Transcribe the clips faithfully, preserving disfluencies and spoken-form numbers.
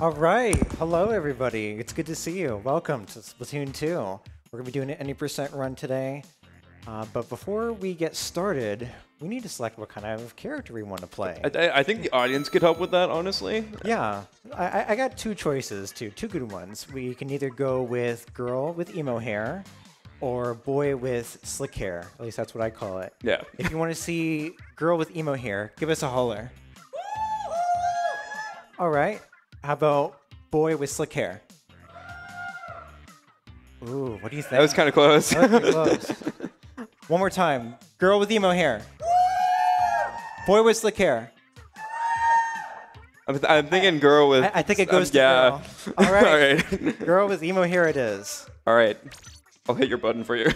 All right. Hello, everybody. It's good to see you. Welcome to Splatoon two. We're going to be doing an any percent run today. Uh, but before we get started, we need to select what kind of character we want to play. I, I think the audience could help with that, honestly. Yeah. I, I got two choices, too. Two good ones. We can either go with girl with emo hair or boy with slick hair. At least that's what I call it. Yeah. If you want to see girl with emo hair, give us a holler. All right. How about boy with slick hair? Ooh, what do you think? That was kind of close. That was pretty close. One more time. Girl with emo hair. Boy with slick hair. I'm, th I'm thinking girl with... I, I think it goes um, to yeah. girl. All right. All right. Girl with emo hair it is. All right. I'll hit your button for you.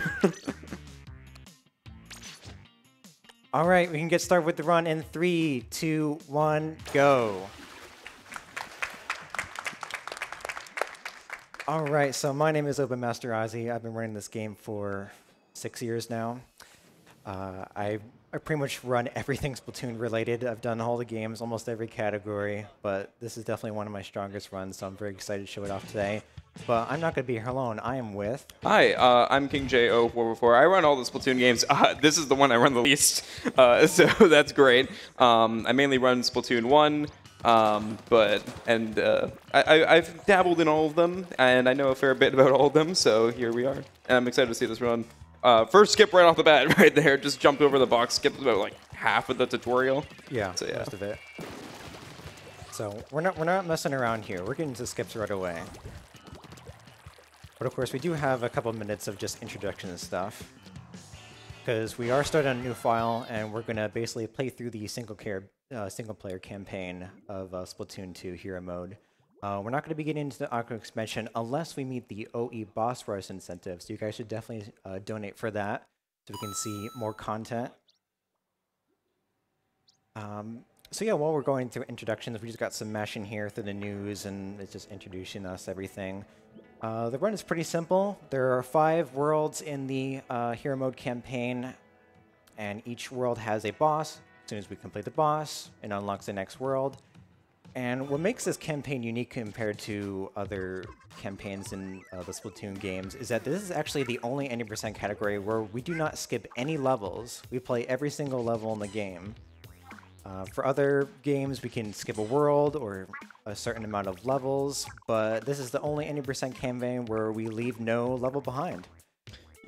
All right. We can get started with the run in three, two, one, go. All right. So my name is OboeMasterOzzy. I've been running this game for... six years now. Uh, I, I pretty much run everything Splatoon related. I've done all the games, almost every category, but this is definitely one of my strongest runs, so I'm very excited to show it off today. But I'm not going to be here alone. I am with... Hi, uh, I'm King J O four oh four. I run all the Splatoon games. Uh, this is the one I run the least, uh, so that's great. Um, I mainly run Splatoon one, um, but and uh, I, I, I've dabbled in all of them, and I know a fair bit about all of them, so here we are. And I'm excited to see this run. Uh, first skip right off the bat, right there. Just jumped over the box, skipped about like half of the tutorial. Yeah, so, yeah. Most of it. So we're not we're not messing around here. We're getting to skips right away. But of course, we do have a couple minutes of just introduction and stuff, because we are starting a new file, and we're gonna basically play through the single care uh, single player campaign of uh, Splatoon two Hero Mode. Uh, we're not going to be getting into the Octo Expansion unless we meet the O E Boss Rush incentive, so you guys should definitely uh, donate for that so we can see more content. Um, so yeah, while we're going through introductions, we just got some mashing here through the news, and it's just introducing us everything. Uh, the run is pretty simple. There are five worlds in the uh, Hero Mode campaign, and each world has a boss. As soon as we complete the boss, it unlocks the next world. And what makes this campaign unique compared to other campaigns in uh, the Splatoon games is that this is actually the only any percent category where we do not skip any levels. We play every single level in the game. Uh, for other games, we can skip a world or a certain amount of levels, but this is the only any percent campaign where we leave no level behind.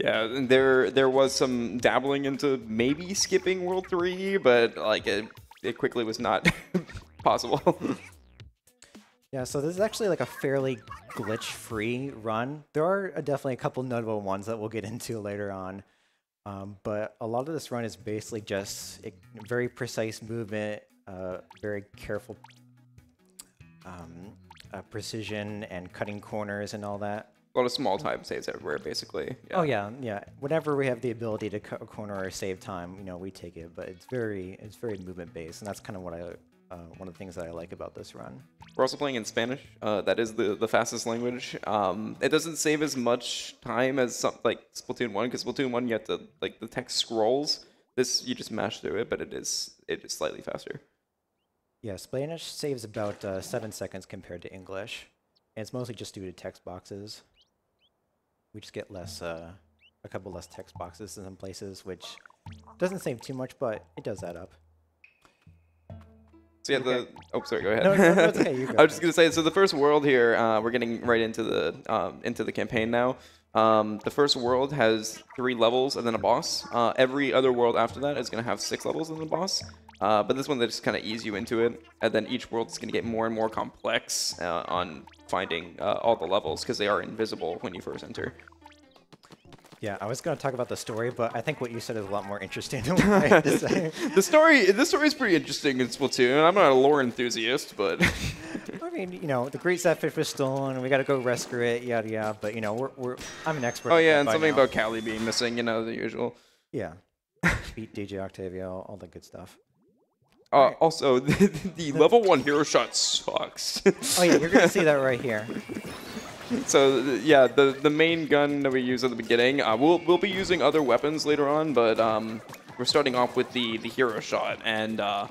Yeah, there there was some dabbling into maybe skipping World three, but like it, it quickly was not... possible. Yeah, so this is actually like a fairly glitch-free run. There are definitely a couple notable ones that we'll get into later on, um, but a lot of this run is basically just a very precise movement, uh, very careful um, uh, precision and cutting corners and all that. A lot of small time saves everywhere, basically. Yeah. Oh yeah, yeah. Whenever we have the ability to cut a corner or save time, you know, we take it. But it's very, it's very movement-based, and that's kind of what I. Uh, one of the things that I like about this run. We're also playing in Spanish. Uh, that is the, the fastest language. Um, it doesn't save as much time as some, like Splatoon one, because Splatoon one you have to like the text scrolls. This you just mash through it, but it is it is slightly faster. Yeah, Spanish saves about uh, seven seconds compared to English, and it's mostly just due to text boxes. We just get less uh, a couple less text boxes in some places, which doesn't save too much, but it does add up. So yeah, okay. the oh sorry, go ahead. No, no, no, it's okay, you go. I was just gonna say, so the first world here, uh, we're getting right into the um, into the campaign now. Um, the first world has three levels and then a boss. Uh, every other world after that is gonna have six levels and then a boss. Uh, but this one they just kind of ease you into it, and then each world is gonna get more and more complex uh, on finding uh, all the levels because they are invisible when you first enter. Yeah, I was going to talk about the story, but I think what you said is a lot more interesting than what I had to say. The story, the story is pretty interesting in Splatoon. I'm not a lore enthusiast, but... I mean, you know, the great Zapfish was stolen, and we got to go rescue it, yada, yada. But, you know, we're, we're I'm an expert. Oh, yeah, and something now. About Callie being missing, you know, the usual. Yeah. Beat D J Octavio, all that good stuff. Uh, right. Also, the, the, the level one hero shot sucks. Oh, yeah, you're going to see that right here. So yeah, the the main gun that we use at the beginning. Uh, we'll we'll be using other weapons later on, but um, we're starting off with the the hero shot, and uh,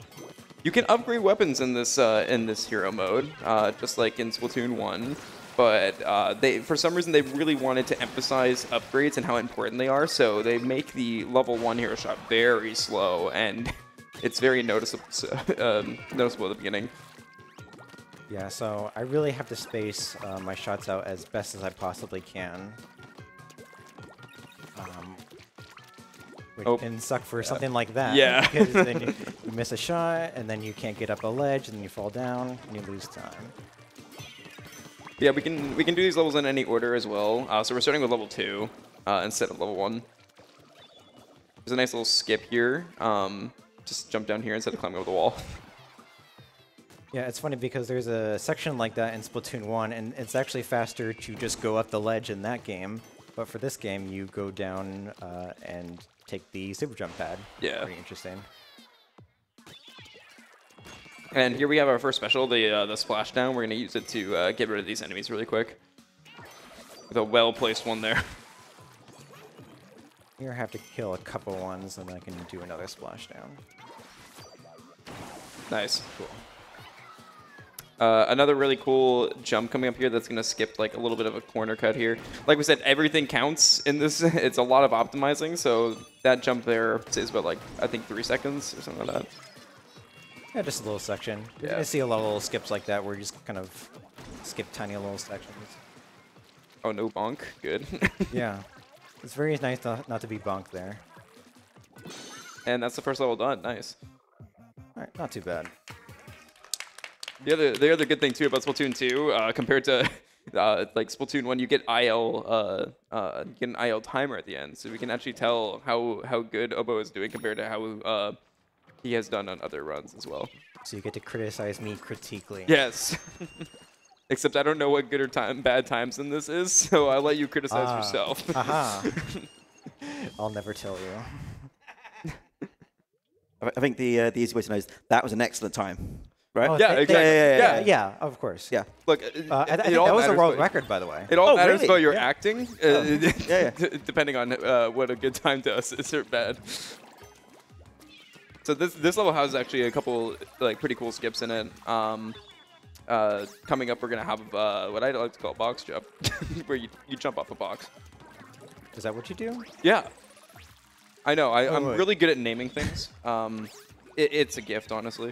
You can upgrade weapons in this uh, in this hero mode, uh, just like in Splatoon one. But uh, they, for some reason, they really wanted to emphasize upgrades and how important they are. So they make the level one hero shot very slow, and it's very noticeable so, um, noticeable at the beginning. Yeah, so I really have to space uh, my shots out as best as I possibly can. Um, which oh. can suck for yeah. something like that. Yeah. Because then you, you miss a shot, and then you can't get up a ledge, and then you fall down, and you lose time. Yeah, we can we can do these levels in any order as well. Uh, so we're starting with level two uh, instead of level one. There's a nice little skip here. Um, just jump down here instead of climbing over the wall. Yeah, it's funny because there's a section like that in Splatoon one, and it's actually faster to just go up the ledge in that game. But for this game, you go down uh, and take the super jump pad. Yeah, pretty interesting. And here we have our first special, the uh, the splashdown. We're gonna use it to uh, get rid of these enemies really quick. With a well-placed one there. Here I have to kill a couple ones, and then I can do another splashdown. Nice. Cool. Uh, another really cool jump coming up here that's gonna skip like a little bit of a corner cut here. Like we said, everything counts in this. It's a lot of optimizing, so that jump there saves about like I think three seconds or something like that. Yeah, just a little section. You're yeah. gonna see a lot of little skips like that where you just kind of skip tiny little sections. Oh, no bonk. Good. Yeah. It's very nice to, not to be bonked there. And that's the first level done. Nice. All right, not too bad. The other, the other good thing, too, about Splatoon two, uh, compared to uh, like Splatoon one, you get I L, uh, uh, you get an I L timer at the end, so we can actually tell how, how good Oboe is doing compared to how... Uh, he has done on other runs as well. So you get to criticize me critically. Yes. Except I don't know what good or time, bad times in this is, so I'll let you criticize uh, yourself. Aha. I'll never tell you. I think the uh, the easy way to know is that was an excellent time, right? Oh, yeah, they, exactly. They, yeah, yeah, yeah, yeah, yeah. Of course. Yeah. Look, uh, it, I th it I think all that was a world record, by the way. It all oh, matters really? about your yeah. acting, oh. uh, yeah, yeah. depending on uh, what a good time to us is or bad. So this this level has actually a couple like pretty cool skips in it. Um, uh, coming up, we're gonna have uh, what I like to call box jump, where you you jump off a box. Is that what you do? Yeah, I know. I, oh, I'm wait. really good at naming things. Um, it, it's a gift, honestly.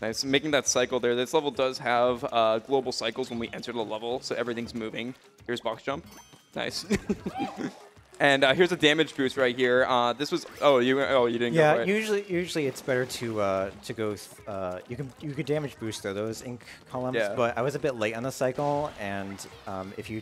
Nice, making that cycle there. This level does have uh, global cycles when we enter the level, so everything's moving. Here's box jump. Nice. And uh, here's a damage boost right here. Uh, this was oh you oh you didn't yeah, go for it. Yeah, usually usually it's better to uh, to go. Uh, you can you could damage boost though those ink columns. Yeah. But I was a bit late on the cycle, and um, if you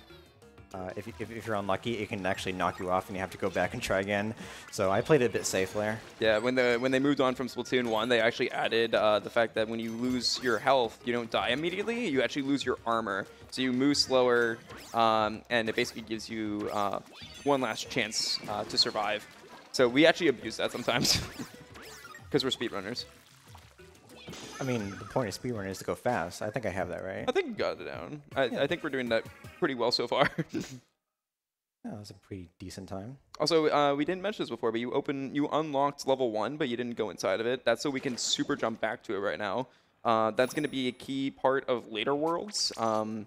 uh, if if if you're unlucky, it can actually knock you off, and you have to go back and try again. So I played it a bit safe there. Yeah, when the when they moved on from Splatoon one, they actually added uh, the fact that when you lose your health, you don't die immediately. You actually lose your armor, so you move slower, um, and it basically gives you. Uh, one last chance uh, to survive. So we actually abuse that sometimes because we're speedrunners. I mean, the point of speedrunning is to go fast. I think I have that right. I think you got it down. I, yeah. I think we're doing that pretty well so far. Yeah, that was a pretty decent time. Also, uh, we didn't mention this before, but you open, you unlocked level one, but you didn't go inside of it. That's so we can super jump back to it right now. Uh, that's going to be a key part of later worlds, um,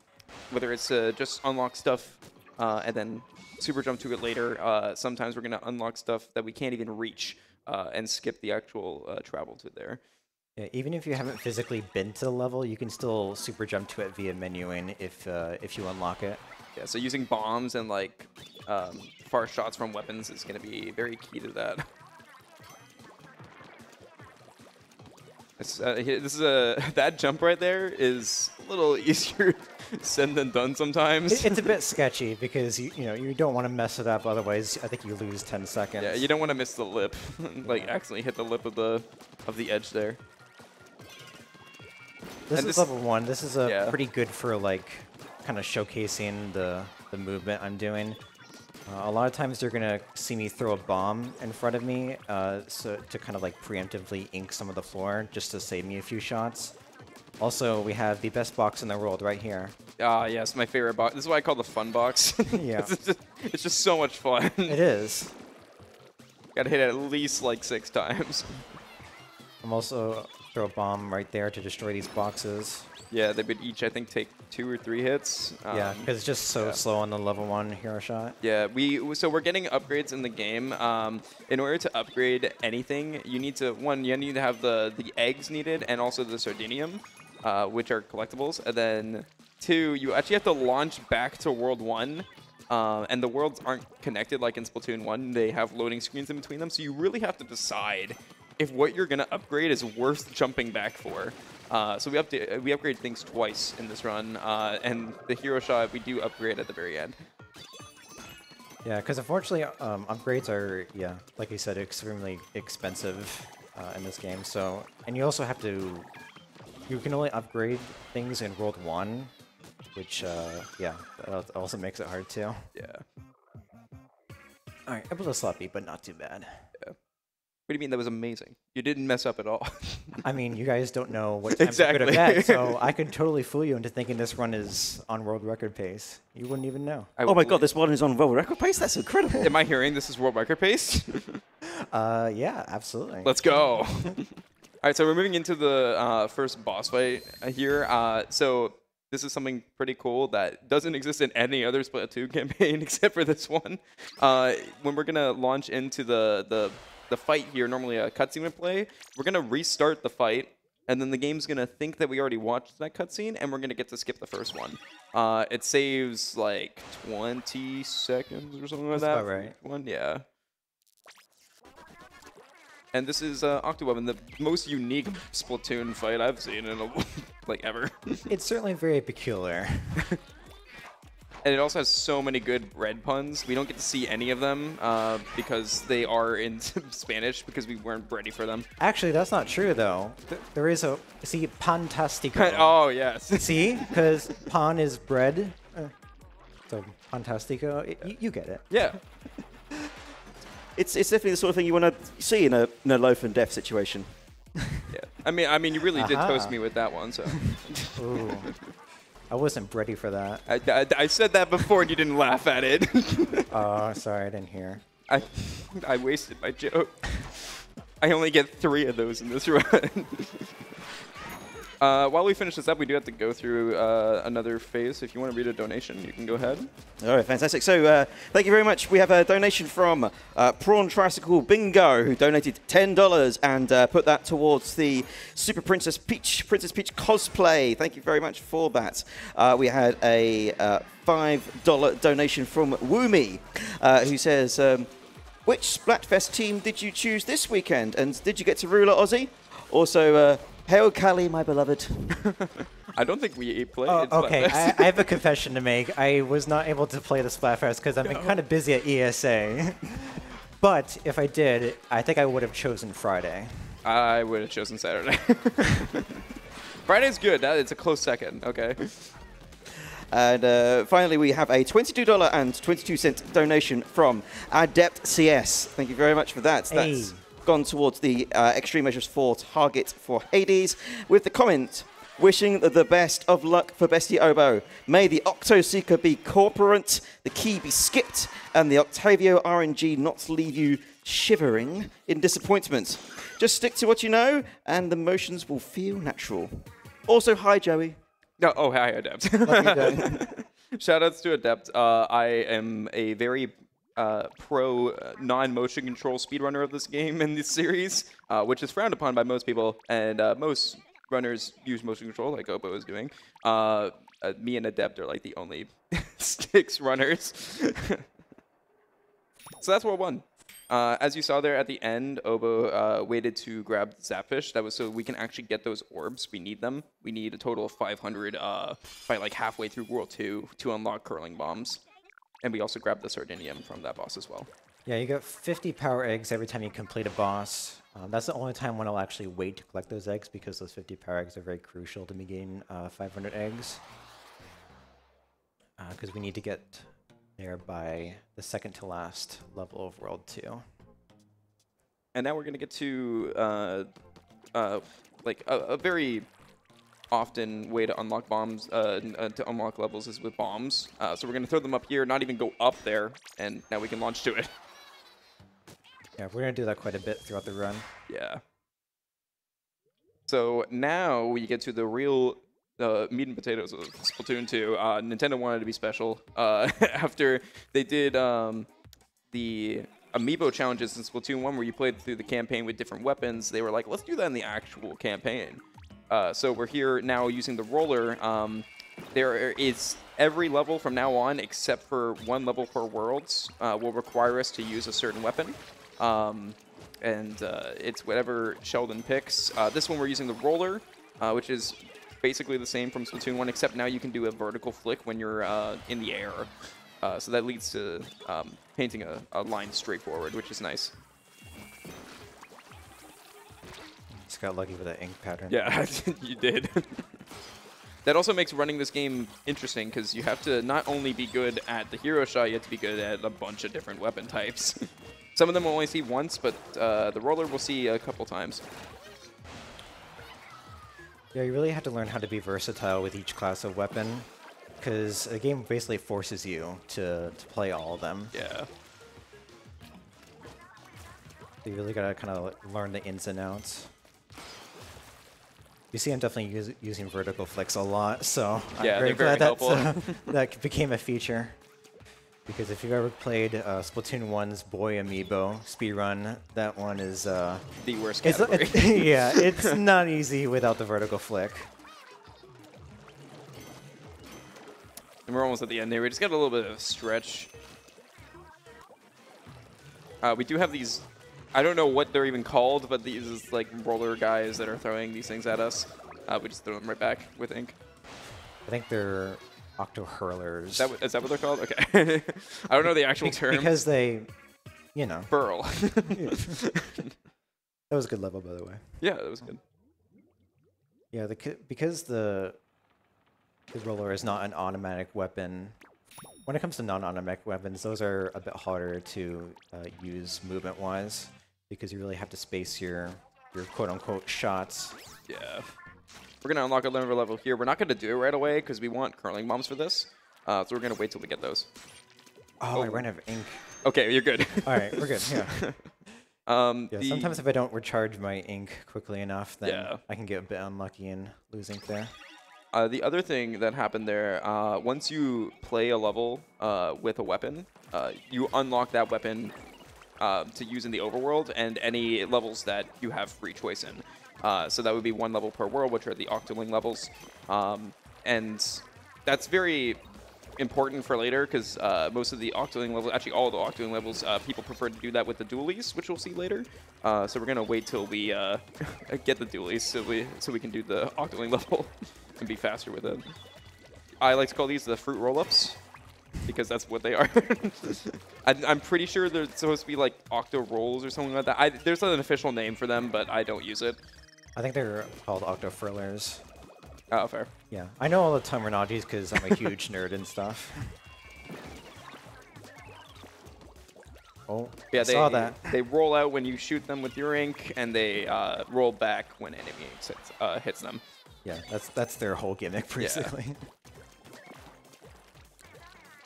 whether it's uh, just unlock stuff uh, and then super jump to it later. Uh, sometimes we're going to unlock stuff that we can't even reach uh, and skip the actual uh, travel to there. Yeah, even if you haven't physically been to the level, you can still super jump to it via menuing if uh, if you unlock it. Yeah, so using bombs and like um, far shots from weapons is going to be very key to that. It's, uh, this is a that jump right there is a little easier said than done sometimes. It, it's a bit sketchy because you you know you don't want to mess it up, otherwise I think you lose ten seconds. Yeah, you don't want to miss the lip, like yeah. accidentally hit the lip of the of the edge there. This and is this, level one. This is a yeah. pretty good for like kind of showcasing the the movement I'm doing. Uh, a lot of times you're gonna see me throw a bomb in front of me, uh, so to kind of like preemptively ink some of the floor just to save me a few shots. Also, we have the best box in the world right here. Ah, uh, yes, my favorite box. This is why I call it the fun box. Yeah, it's, just, it's just so much fun. It is. Got hit at least like six times. I'm also throw a bomb right there to destroy these boxes. Yeah, they would each, I think, take two or three hits. Um, yeah, because it's just so yeah. slow on the level one hero shot. Yeah, we so we're getting upgrades in the game. Um, in order to upgrade anything, you need to, one, you need to have the, the eggs needed and also the sardinium, uh, which are collectibles. And then, two, you actually have to launch back to World one. Uh, and the worlds aren't connected like in Splatoon one. They have loading screens in between them, so you really have to decide if what you're going to upgrade is worth jumping back for. Uh, so we update, we upgrade things twice in this run, uh, and the hero shot we do upgrade at the very end. Yeah, because unfortunately, um, upgrades are, yeah, like you said, extremely expensive uh, in this game. So, and you also have to, you can only upgrade things in World one, which, uh, yeah, that also makes it hard too. Yeah. All right, a little sloppy, but not too bad. Yeah. What do you mean that was amazing? You didn't mess up at all. I mean, you guys don't know what time exactly. You're good at, so I could totally fool you into thinking this run is on world record pace. You wouldn't even know. I oh my god, this one is on world record pace? That's incredible. Am I hearing this is world record pace? uh, yeah, absolutely. Let's go. All right, so we're moving into the uh, first boss fight here. Uh, so this is something pretty cool that doesn't exist in any other Splatoon campaign except for this one. Uh, when we're gonna launch into the the the fight here, normally a cutscene would play. We're gonna restart the fight, and then the game's gonna think that we already watched that cutscene, and we're gonna get to skip the first one. Uh, it saves like twenty seconds or something like that. That's about right. One, yeah. And this is uh, OctoWeapon, the most unique Splatoon fight I've seen in a, like ever. It's certainly very peculiar. And it also has so many good bread puns. We don't get to see any of them uh, because they are in Spanish because we weren't ready for them. Actually, that's not true though. Th there is a see Pantastico. Oh yes. See, because pan is bread, uh, so Pantastico. It, you, you get it. Yeah. It's, it's definitely the sort of thing you want to see in a, in a loaf and death situation. Yeah, I mean, I mean, you really uh -huh. did toast me with that one, so. Ooh. I wasn't ready for that. I, I, I said that before and you didn't laugh at it. Oh, sorry, I didn't hear. I, I wasted my joke. I only get three of those in this run. Uh, while we finish this up, we do have to go through uh, another phase. If you want to read a donation, you can go ahead. All right, fantastic. So uh, thank you very much. We have a donation from uh, Prawn Tricycle Bingo, who donated ten dollars and uh, put that towards the Super Princess Peach, Princess Peach cosplay. Thank you very much for that. Uh, we had a uh, five dollar donation from Woomi, uh, who says, um, which Splatfest team did you choose this weekend? And did you get to Roller, Ozzy? Also, uh, hail Callie, my beloved. I don't think we played oh, okay. Splatfest. I, I have a confession to make. I was not able to play the Splatfest because I've been no. kind of busy at E S A. But if I did, I think I would have chosen Friday. I would have chosen Saturday. Friday's good. That, it's a close second. Okay. And uh, finally, we have a twenty-two dollars and twenty-two cents donation from Adept C S. Thank you very much for that. Hey. That's gone towards the uh, Extreme Measures four target for Hades with the comment, wishing the best of luck for Bestie Oboe. May the Octo Seeker be corporate, the key be skipped, and the Octavio R N G not leave you shivering in disappointment. Just stick to what you know, and the motions will feel natural. Also, hi, Joey. Oh, oh hi, Adept. Shoutouts to Adept. Uh, I am a very Uh, pro uh, non-motion control speedrunner of this game in this series, uh, which is frowned upon by most people, and uh, most runners use motion control like Oboe is doing. Uh, uh, me and Adept are like the only sticks runners. So that's World one. Uh, as you saw there at the end, Oboe uh, waited to grab Zapfish. That was so we can actually get those orbs. We need them. We need a total of five hundred uh, by like halfway through World two to unlock curling bombs. And we also grabbed the Sardinium from that boss as well. Yeah, you get fifty power eggs every time you complete a boss. Um, that's the only time when I'll actually wait to collect those eggs because those fifty power eggs are very crucial to me getting uh, five hundred eggs. Because uh, we need to get there by the second to last level of World two. And now we're going to get to uh, uh, like a, a very often way to unlock bombs, uh, uh, to unlock levels is with bombs. Uh, so we're gonna throw them up here, not even go up there, and now we can launch to it. Yeah, we're going to do that quite a bit throughout the run. Yeah. So now we get to the real uh, meat and potatoes of Splatoon two. Uh, Nintendo wanted to be special. Uh, after they did um, the Amiibo challenges in Splatoon one where you played through the campaign with different weapons, they were like, let's do that in the actual campaign. Uh, so we're here now using the roller. Um, there is every level from now on, except for one level per worlds, uh, will require us to use a certain weapon. Um, and uh, it's whatever Sheldon picks. Uh, this one we're using the roller, uh, which is basically the same from Splatoon one, except now you can do a vertical flick when you're uh, in the air. Uh, so that leads to um, painting a, a line straight forward, which is nice. Just got lucky with that ink pattern. Yeah, you did. That also makes running this game interesting, because you have to not only be good at the hero shot, you have to be good at a bunch of different weapon types. Some of them we'll only see once, but uh, the roller we'll see a couple times. Yeah, you really have to learn how to be versatile with each class of weapon, because the game basically forces you to, to play all of them. Yeah. You really gotta kind of learn the ins and outs. You see I'm definitely use, using vertical flicks a lot, so yeah, I'm very glad very that, uh, that became a feature. Because if you've ever played uh, Splatoon one's Boy Amiibo speedrun, that one is... Uh, the worst category. It's, it, yeah, it's not easy without the vertical flick. And we're almost at the end there. We just got a little bit of a stretch. Uh, we do have these... I don't know what they're even called, but these like roller guys that are throwing these things at us. Uh, we just throw them right back with ink. I think they're octo hurlers. Is that what, is that what they're called? Okay. I don't know the actual Be term. Because they, you know. Burl. That was a good level, by the way. Yeah, that was good. Yeah, the, because the, the roller is not an automatic weapon. When it comes to non-automatic weapons, those are a bit harder to uh, use movement-wise, because you really have to space your your quote-unquote shots. Yeah. We're gonna unlock a level level here. We're not gonna do it right away because we want curling bombs for this, uh, so we're gonna wait till we get those. Oh, oh. I ran out of ink. Okay, you're good. All right, we're good. Yeah. um, yeah the... Sometimes if I don't recharge my ink quickly enough, then yeah. I can get a bit unlucky and lose ink there. Uh, the other thing that happened there, uh, once you play a level uh, with a weapon, uh, you unlock that weapon uh, to use in the overworld and any levels that you have free choice in. Uh, so that would be one level per world, which are the Octoling levels. Um, and that's very important for later, because uh, most of the Octoling levels, actually all the Octoling levels, uh, people prefer to do that with the Duelies, which we'll see later. Uh, so we're going to wait till we uh, get the Duelies so we, so we can do the Octoling level. And be faster with it. I like to call these the fruit roll-ups because that's what they are. I, I'm pretty sure they're supposed to be like octo rolls or something like that. I, there's not an official name for them, but I don't use it. I think they're called octo frillers. Oh, fair. Yeah, I know all the terminologies because I'm a huge nerd and stuff. Oh, yeah, I they, saw that. They roll out when you shoot them with your ink, and they uh, roll back when enemy hits, uh, hits them. Yeah, that's that's their whole gimmick, basically. Yeah.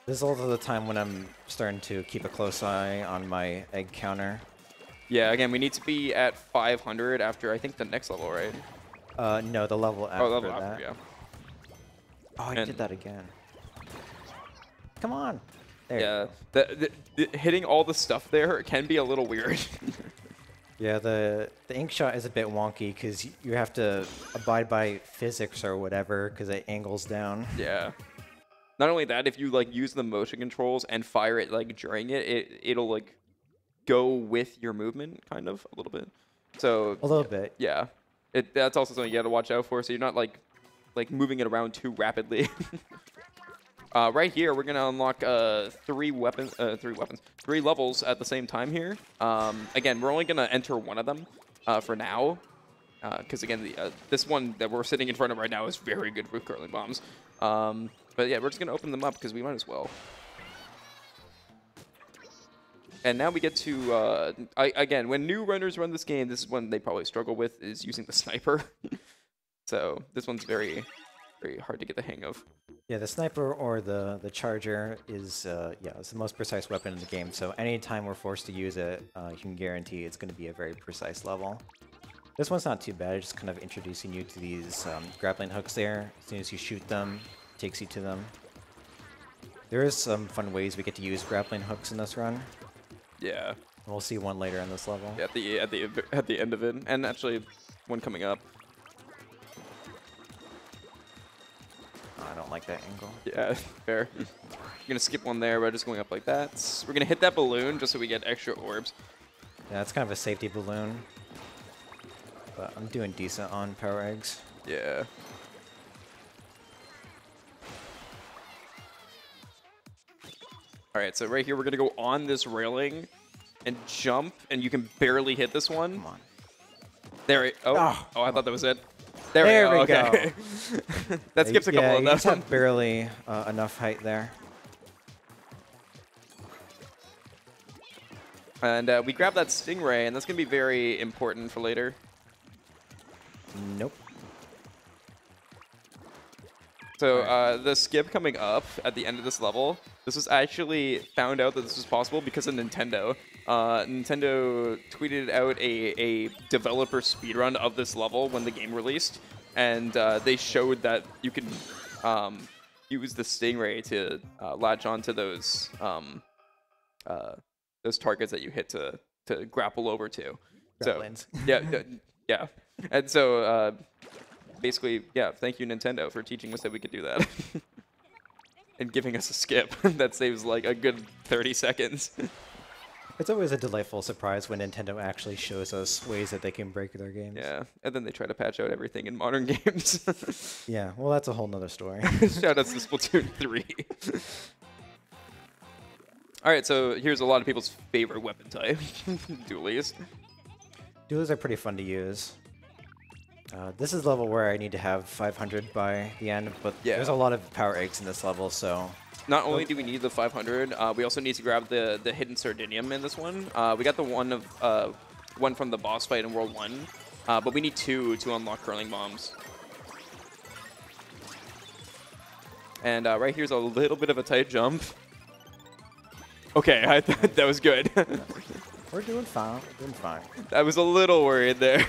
This is also the time when I'm starting to keep a close eye on my egg counter. Yeah, again, we need to be at five hundred after, I think, the next level, right? Uh, no, the level after oh, level that. After, yeah. Oh, I and did that again. Come on. There yeah, the, the, the, hitting all the stuff there can be a little weird. Yeah, the, the ink shot is a bit wonky because you have to abide by physics or whatever because it angles down. Yeah. Not only that, if you like use the motion controls and fire it like during it, it it'll like go with your movement kind of a little bit. So a little yeah, bit. Yeah. It that's also something you got to watch out for, so you're not like like moving it around too rapidly. uh, right here, we're gonna unlock uh three weapons, uh, three weapons. Three levels at the same time here. Um, again, we're only going to enter one of them uh, for now. Because, uh, again, the, uh, this one that we're sitting in front of right now is very good for curling bombs. Um, but, yeah, we're just going to open them up because we might as well. And now we get to, uh, I, again, when new runners run this game, this is one they probably struggle with, is using the sniper. So this one's very very hard to get the hang of. Yeah, the sniper or the the charger is uh, yeah, it's the most precise weapon in the game. So anytime we're forced to use it, uh, you can guarantee it's going to be a very precise level. This one's not too bad. It's just kind of introducing you to these um, grappling hooks there. As soon as you shoot them, it takes you to them. There is some fun ways we get to use grappling hooks in this run. Yeah. We'll see one later in this level. Yeah, at the at the at the end of it, and actually one coming up. I don't like that angle. Yeah, fair. We're gonna skip one there by just going up like that. We're gonna hit that balloon just so we get extra orbs. Yeah, that's kind of a safety balloon. But I'm doing decent on power eggs. Yeah. All right, so right here we're gonna go on this railing and jump, and you can barely hit this one. Come on. There it, oh, oh, oh I thought that was it. There, there we go. We okay. go. That skips a yeah, couple of those. You just have barely uh, enough height there. And uh, we grab that stingray, and that's going to be very important for later. Nope. So uh, the skip coming up at the end of this level, this was actually found out that this was possible because of Nintendo. Uh, Nintendo tweeted out a, a developer speedrun of this level when the game released, and uh, they showed that you can um, use the stingray to uh, latch onto those um, uh, those targets that you hit to to grapple over to. Grapplings. So yeah, yeah, and so. Uh, Basically, yeah, thank you, Nintendo, for teaching us that we could do that. And giving us a skip. That saves, like, a good thirty seconds. It's always a delightful surprise when Nintendo actually shows us ways that they can break their games. Yeah, and then they try to patch out everything in modern games. Yeah, well, that's a whole nother story. Shout out to Splatoon three. All right, so here's a lot of people's favorite weapon type. Duelies. Duelies are pretty fun to use. Uh, this is level where I need to have five hundred by the end, but yeah. There's a lot of power eggs in this level, so... Not only do we need the five hundred, uh, we also need to grab the, the hidden Sardinium in this one. Uh, we got the one of uh, one from the boss fight in World one, uh, but we need two to unlock Curling Bombs. And uh, right here's a little bit of a tight jump. Okay, I thought that was good. We're doing fine. We're doing fine. I was a little worried there.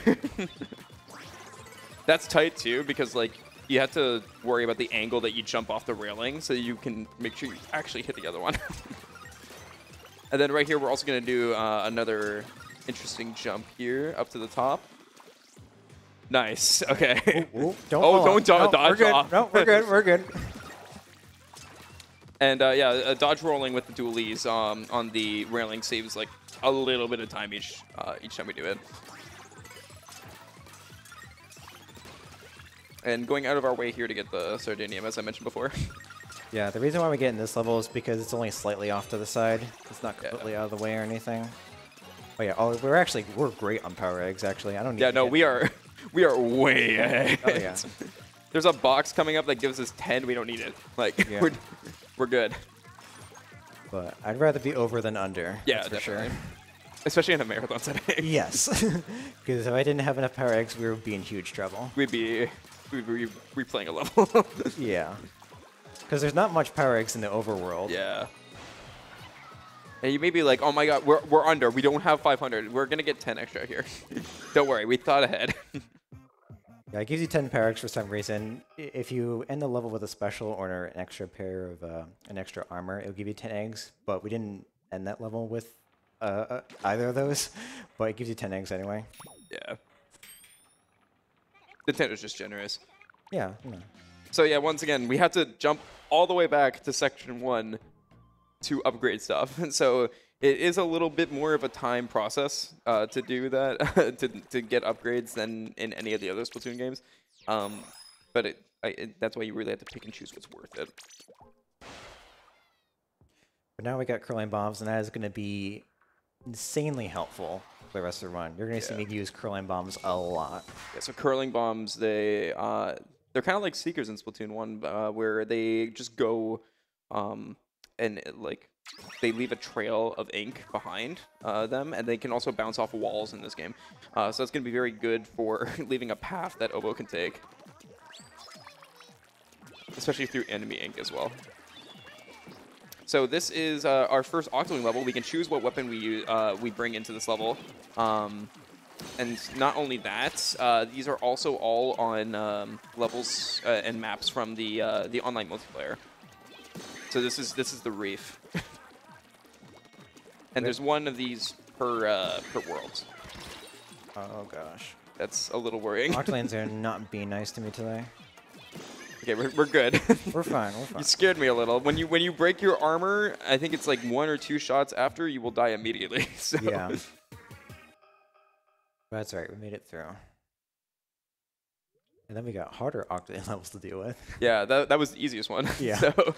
That's tight too, because like you have to worry about the angle that you jump off the railing, so you can make sure you actually hit the other one. And then right here, we're also gonna do uh, another interesting jump here up to the top. Nice. Okay. Ooh, ooh, don't oh, don't do no, dodge we're off. No, we're good. We're good. And uh, yeah, uh, dodge rolling with the dualies um, on the railing saves like a little bit of time each uh, each time we do it. And going out of our way here to get the Sardinium, as I mentioned before. Yeah, the reason why we get in this level is because it's only slightly off to the side. It's not completely yeah. out of the way or anything. Oh yeah, oh, we're actually we're great on power eggs. Actually, I don't need. Yeah, to no, get we them. are we are way ahead. Oh yeah. There's a box coming up that gives us ten. We don't need it. Like yeah. we're we're good. But I'd rather be over than under. Yeah, that's definitely. For sure. Especially in a marathon setting. Yes, because if I didn't have enough power eggs, we would be in huge trouble. We'd be. We're replaying a level. Yeah. Because there's not much power eggs in the overworld. Yeah. And you may be like, oh my god, we're, we're under. We don't have five hundred. We're going to get ten extra here. Don't worry. We thought ahead. Yeah, it gives you ten power eggs for some reason. If you end the level with a special or an extra pair of uh, an extra armor, it'll give you ten eggs. But we didn't end that level with uh, uh, either of those. But it gives you ten eggs anyway. Yeah. Nintendo's just generous. Yeah, yeah. So yeah, once again, we had to jump all the way back to section one to upgrade stuff. And so it is a little bit more of a time process uh, to do that, to, to get upgrades than in any of the other Splatoon games. Um, but it, I, it, that's why you really have to pick and choose what's worth it. But now we got Curling Bombs, and that is going to be insanely helpful for the rest of the run. You're going to yeah. see me use Curling Bombs a lot. Yeah, so Curling Bombs, they, uh, they're kind of like Seekers in Splatoon one, uh, where they just go um, and like they leave a trail of ink behind uh, them, and they can also bounce off walls in this game. Uh, so that's going to be very good for leaving a path that Oboe can take. especially through enemy ink as well. So this is uh, our first Octoling level. We can choose what weapon we use, uh, we bring into this level. Um, and not only that, uh, these are also all on um, levels uh, and maps from the uh, the online multiplayer. So this is this is the Reef. And there's one of these per uh, per world. Oh gosh, that's a little worrying. Octolings are not being nice to me today. Okay, we're, we're good. We're fine. We're fine. You scared me a little. When you when you break your armor, I think it's like one or two shots after, you will die immediately. So. Yeah. That's right. We made it through. And then we got harder Octoling levels to deal with. Yeah, that that was the easiest one. Yeah. So,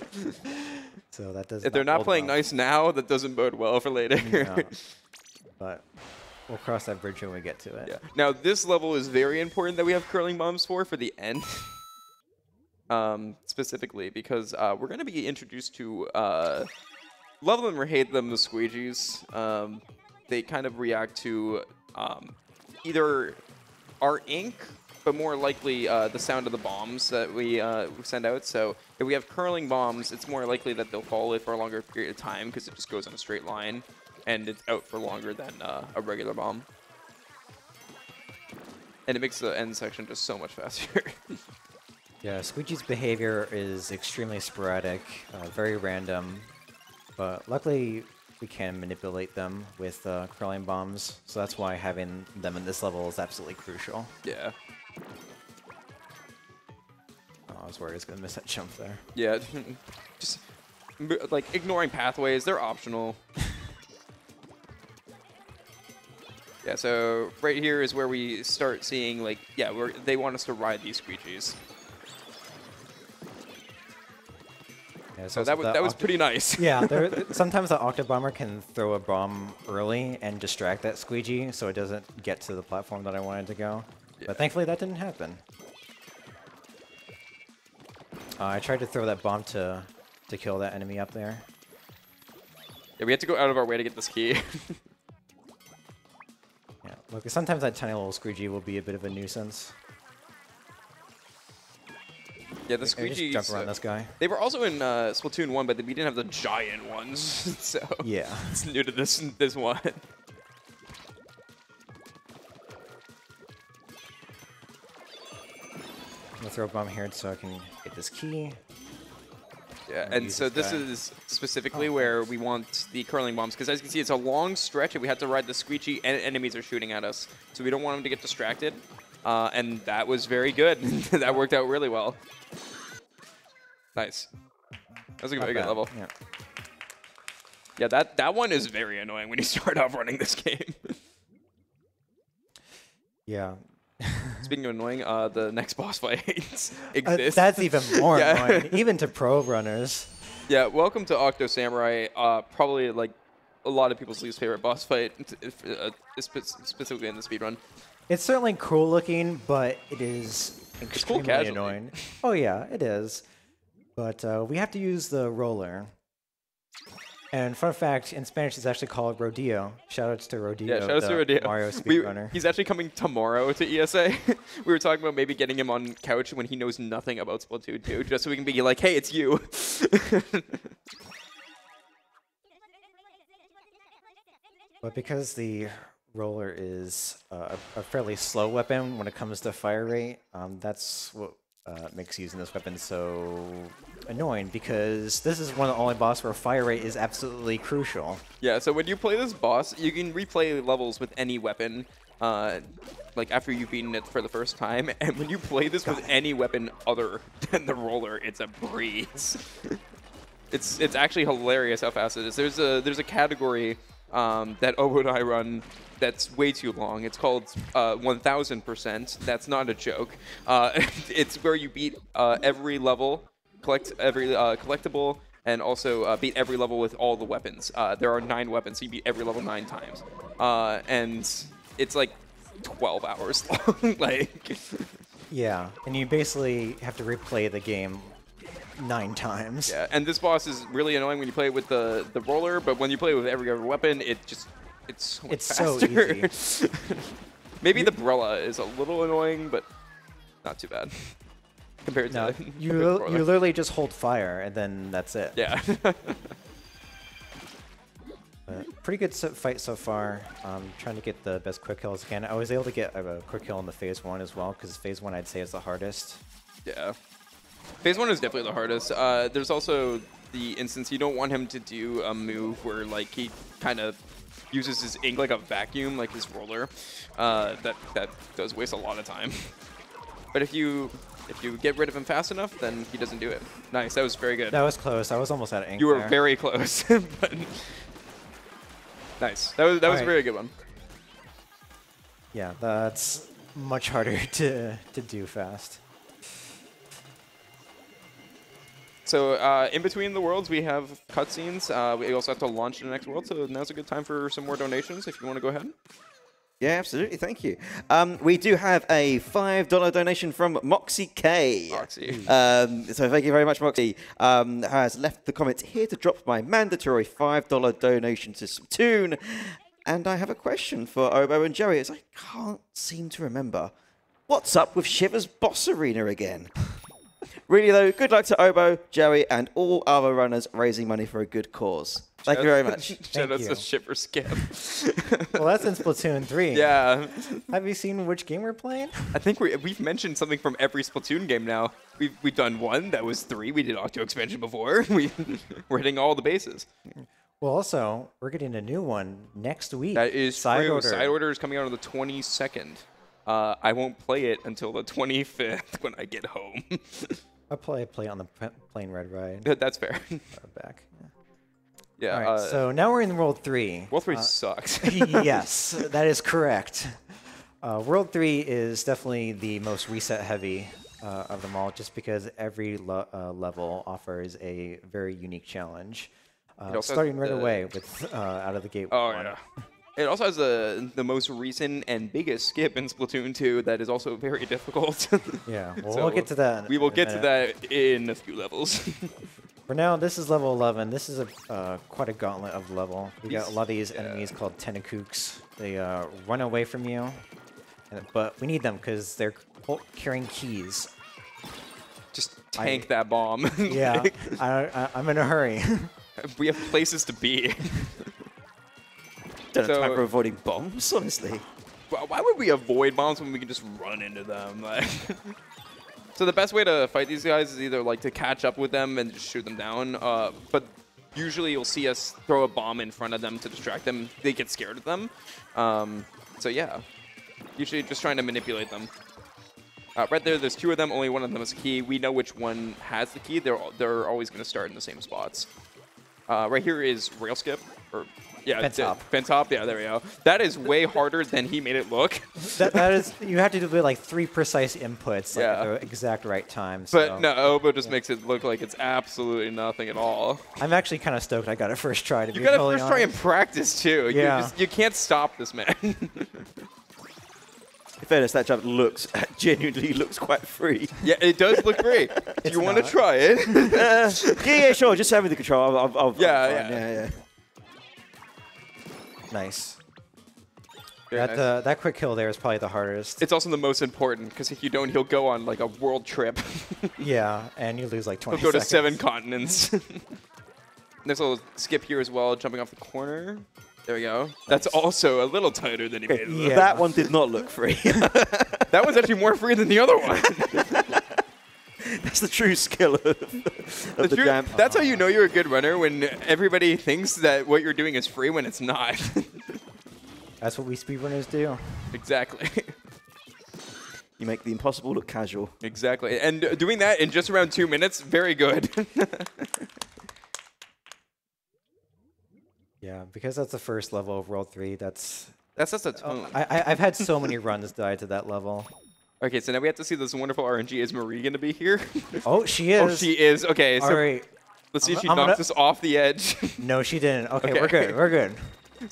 so that does. If not they're not playing well. nice now, that doesn't bode well for later. No. But we'll cross that bridge when we get to it. Yeah. Now this level is very important that we have curling bombs for for the end, um, specifically because uh, we're going to be introduced to uh, love them or hate them, the squeegees. Um, they kind of react to um, either our ink. But more likely uh, the sound of the bombs that we uh, send out. So if we have curling bombs, it's more likely that they'll follow it for a longer period of time because it just goes on a straight line, and it's out for longer than uh, a regular bomb. And it makes the end section just so much faster. Yeah, Squeegee's behavior is extremely sporadic, uh, very random, but luckily we can manipulate them with uh, curling bombs. So that's why having them in this level is absolutely crucial. Yeah. Oh, I was worried I was going to miss that jump there. Yeah, just like ignoring pathways, they're optional. Yeah, so right here is where we start seeing, like, yeah, we're, they want us to ride these squeegees. Yeah, so that, that was pretty nice. Yeah, there, sometimes the Octobomber can throw a bomb early and distract that squeegee so it doesn't get to the platform that I wanted to go. Yeah. But thankfully that didn't happen. Uh, I tried to throw that bomb to to kill that enemy up there. Yeah, we had to go out of our way to get this key. Yeah, look, sometimes that tiny little squeegee will be a bit of a nuisance. Yeah, the squeegees. Jump around uh, this guy. They were also in uh, Splatoon one, but we didn't have the giant ones, so yeah, it's new to this this one. I'm gonna throw a bomb here so I can get this key. Yeah, and, and so this, this is specifically oh, where nice. we want the curling bombs, because as you can see, it's a long stretch, and we have to ride the squeegee, and enemies are shooting at us, so we don't want them to get distracted. Uh, and that was very good. That worked out really well. Nice. That was a very good level. Yeah. Yeah, that that one is very annoying when you start off running this game. Yeah. Speaking of annoying, uh, the next boss fight exists. Uh, that's even more yeah. annoying, even to pro runners. Yeah, welcome to Octo Samurai. Uh, probably like a lot of people's least favorite boss fight, if, uh, specifically in the speedrun. It's certainly cool looking, but it is extremely cool annoying. Oh yeah, it is. But uh, we have to use the roller. And fun fact, in Spanish, it's actually called Rodeo. Shoutouts to Rodeo. Yeah, shoutouts to Rodeo. Mario speedrunner. He's actually coming tomorrow to E S A. We were talking about maybe getting him on couch when he knows nothing about Splatoon two, just so we can be like, hey, it's you. But because the roller is uh, a fairly slow weapon when it comes to fire rate, um, that's what Uh, makes using this weapon so annoying, because this is one of the only boss where fire rate is absolutely crucial. Yeah, so when you play this boss, you can replay levels with any weapon, uh, like after you've beaten it for the first time, and when you play this God. with any weapon other than the roller, it's a breeze. it's it's actually hilarious how fast it is. There's a, there's a category um, that Oboe and I run that's way too long. It's called uh, one thousand percent. That's not a joke. Uh, it's where you beat uh, every level, collect every uh, collectible, and also uh, beat every level with all the weapons. Uh, there are nine weapons, so you beat every level nine times. Uh, and it's like twelve hours long. Like, yeah, and you basically have to replay the game nine times. Yeah, and this boss is really annoying when you play with the, the roller, but when you play with every other weapon, it just... It's so, it's so easy. Maybe the Brella is a little annoying, but not too bad. compared no, to you. Li you literally just hold fire and then that's it. Yeah. Uh, pretty good so fight so far. Um, trying to get the best quick kills again. I was able to get a quick kill in the phase one as well, because phase one I'd say is the hardest. Yeah, phase one is definitely the hardest. Uh, there's also the instance you don't want him to do a move where like he kind of uses his ink like a vacuum, like his roller. Uh, that that does waste a lot of time. But if you if you get rid of him fast enough, then he doesn't do it. Nice, that was very good. That was close. I was almost out of ink. You were there. Very close. But nice. That was that All was right. a very good one. Yeah, that's much harder to to do fast. So uh, in between the worlds, we have cutscenes. Uh, we also have to launch the next world, so now's a good time for some more donations if you want to go ahead. Yeah, absolutely. Thank you. Um, we do have a five dollar donation from Moxie K. Moxie. Um, so thank you very much, Moxie. Um, has left the comment here to drop my mandatory five dollar donation to Splatoon. And I have a question for Oboe and Joey, as I can't seem to remember. What's up with Shiver's boss arena again? Really, though, good luck to Oboe, Joey, and all other runners raising money for a good cause. Thank you very much. Thank that's you. a Shiver Skip. Well, that's in Splatoon three. Yeah. Have you seen which game we're playing? I think we, we've mentioned something from every Splatoon game now. We've, we've done one. That was three. We did Octo Expansion before. We, we're hitting all the bases. Well, also, we're getting a new one next week. That is Side true. Order. Side Order is coming out on the twenty-second. Uh, I won't play it until the twenty-fifth when I get home. I'll play play on the plane red ride. That's fair. Back. Yeah. Yeah, all right, uh, so now we're in World three. World three uh, sucks. Yes, that is correct. Uh, World three is definitely the most reset-heavy uh, of them all, just because every lo uh, level offers a very unique challenge. Uh, starting right away with uh, out of the gate. Oh, one. Yeah. It also has the, the most recent and biggest skip in Splatoon two that is also very difficult. Yeah, well, so we'll get to that. We will get to that in a few levels. For now, this is level eleven. This is a uh, quite a gauntlet of level. We got a lot of these yeah. enemies called Tentacooks. They uh, run away from you, but we need them because they're carrying keys. Just tank I, that bomb. Yeah, I, I, I'm in a hurry. We have places to be. Don't so, attack for avoiding bombs, honestly. Why would we avoid bombs when we can just run into them? Like. So the best way to fight these guys is either like to catch up with them and just shoot them down, uh, but usually you'll see us throw a bomb in front of them to distract them. They get scared of them. Um, so yeah, usually just trying to manipulate them. Uh, right there, there's two of them. Only one of them is a key. We know which one has the key. They're they're always going to start in the same spots. Uh, right here is rail skip or. Yeah, Pentop. Pentop, yeah, there we go. That is way harder than he made it look. that, that is, you have to do like three precise inputs like, yeah. at the exact right time. So. But no, Oboe just yeah. makes it look like it's absolutely nothing at all. I'm actually kind of stoked I got it first try. To you be got it first honest. try in practice too. Yeah. You, just, you can't stop this man. In fairness, that jump looks genuinely looks quite free. Yeah, it does look free. Do you want to try it? uh, yeah, yeah, sure. Just have me the control. I'll, I'll, I'll yeah, yeah, yeah, yeah. Nice. Very that nice. Uh, that quick kill there is probably the hardest. It's also the most important because if you don't, he'll go on like a world trip. Yeah, and you lose like twenty. He'll go seconds. to seven continents. There's a little skip here as well, jumping off the corner. There we go. Nice. That's also a little tighter than he made it look. Yeah. That one did not look free. That one's actually more free than the other one. That's the true skill of, of the, the true, jam. That's how you know you're a good runner, when everybody thinks that what you're doing is free when it's not. That's what we speedrunners do. Exactly. You make the impossible look casual. Exactly. And doing that in just around two minutes, very good. Yeah, because that's the first level of World three, that's... That's just a ton. Oh, I, I've had so many runs die to that level. Okay, so now we have to see this wonderful R N G. Is Marie going to be here? Oh, she is. Oh, she is. Okay, so all right. Let's see if she knocks us off the edge. No, she didn't. Okay, okay, we're good. We're good.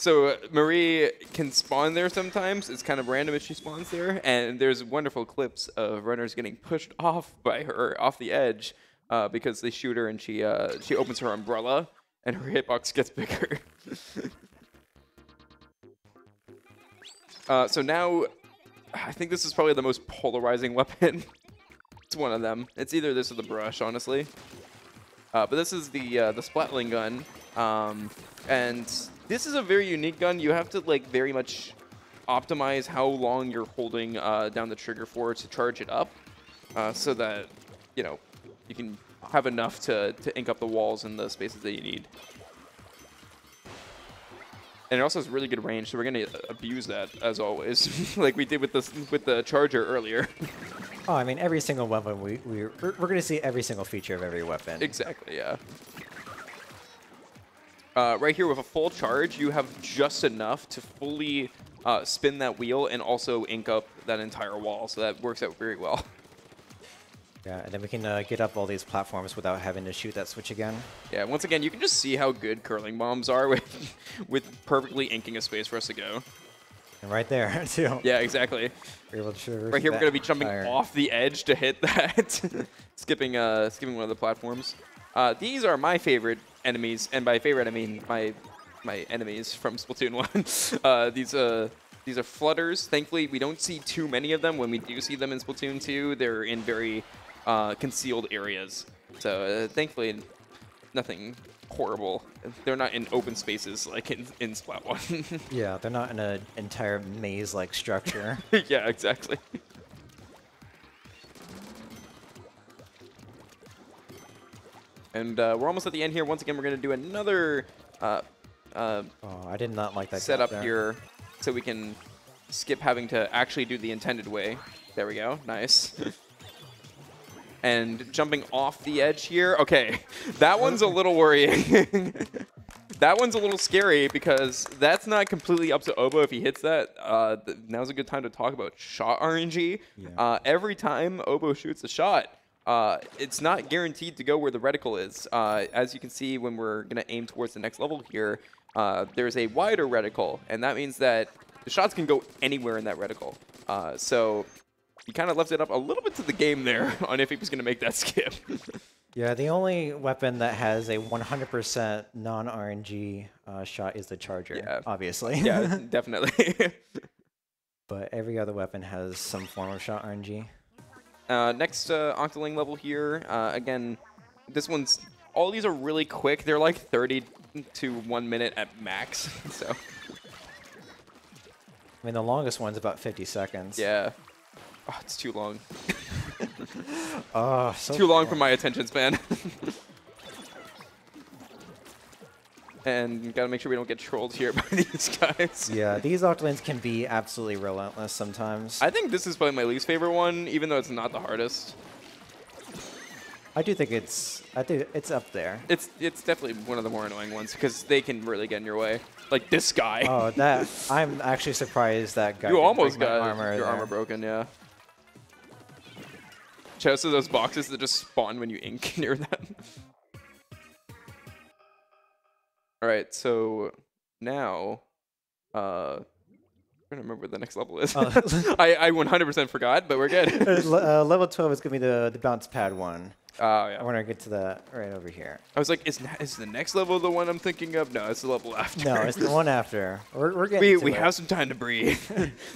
So uh, Marie can spawn there sometimes. It's kind of random if she spawns there. And there's wonderful clips of runners getting pushed off by her, off the edge, uh, because they shoot her and she, uh, she opens her umbrella and her hitbox gets bigger. uh, so now... I think this is probably the most polarizing weapon. It's It's one of them. It's either this or the brush, honestly. Uh, but this is the uh, the Splatling gun, um, and this is a very unique gun. You have to like very much optimize how long you're holding uh, down the trigger for to charge it up, uh, so that you know you can have enough to to ink up the walls and the spaces that you need. And it also has really good range, so we're gonna abuse that as always, like we did with this with the Charger earlier. Oh, I mean, every single weapon we we we're, we're gonna see every single feature of every weapon. Exactly, yeah. Uh, right here with a full charge, you have just enough to fully uh, spin that wheel and also ink up that entire wall, so that works out very well. Yeah, and then we can uh, get up all these platforms without having to shoot that switch again. Yeah, once again, you can just see how good curling bombs are with, with perfectly inking a space for us to go. And right there, too. Yeah, exactly. We're able to right here, we're going to be jumping fire. off the edge to hit that, skipping uh, skipping one of the platforms. Uh, these are my favorite enemies, and by favorite, I mean my my enemies from Splatoon one. uh, these uh. These are flutters. Thankfully, we don't see too many of them. When we do see them in Splatoon two, they're in very uh, concealed areas. So uh, thankfully, nothing horrible. They're not in open spaces like in, in Splat one. Yeah, they're not in an entire maze-like structure. Yeah, exactly. And uh, we're almost at the end here. Once again, we're going to do another uh, uh, oh, I did not like that setup here. So we can skip having to actually do the intended way. There we go. Nice. And jumping off the edge here. Okay. That one's a little worrying. That one's a little scary because that's not completely up to Oboe if he hits that. Uh, th now's a good time to talk about shot R N G. Yeah. Uh, every time Oboe shoots a shot, uh, it's not guaranteed to go where the reticle is. Uh, as you can see, when we're going to aim towards the next level here, Uh, there's a wider reticle, and that means that the shots can go anywhere in that reticle. Uh, so he kind of left it up a little bit to the game there on if he was going to make that skip. Yeah, the only weapon that has a one hundred percent non-R N G uh, shot is the Charger, yeah. Obviously. Yeah, definitely. But every other weapon has some form of shot R N G. Uh, next uh, Octoling level here. Uh, again, this one's... All these are really quick. They're like thirty to one minute at max. So, I mean, the longest one's about fifty seconds. Yeah. Oh, it's too long. Oh, so too long cool. for my attention span. And gotta make sure we don't get trolled here by these guys. Yeah, these Octolings can be absolutely relentless sometimes. I think this is probably my least favorite one, even though it's not the hardest. I do think it's I think it's up there. It's it's definitely one of the more annoying ones because they can really get in your way. Like this guy. Oh, that I'm actually surprised that guy. You almost got armor your there. armor broken, yeah. Chests are those boxes that just spawn when you ink near them. All right, so now, uh. I don't remember what the next level is. Oh. I one hundred percent forgot, but we're good. uh, level twelve is going to be the, the bounce pad one. Oh, yeah. I want to get to that right over here. I was like, is, is the next level the one I'm thinking of? No, it's the level after. No, it's the one after. We're, we're getting we, to We it. have some time to breathe.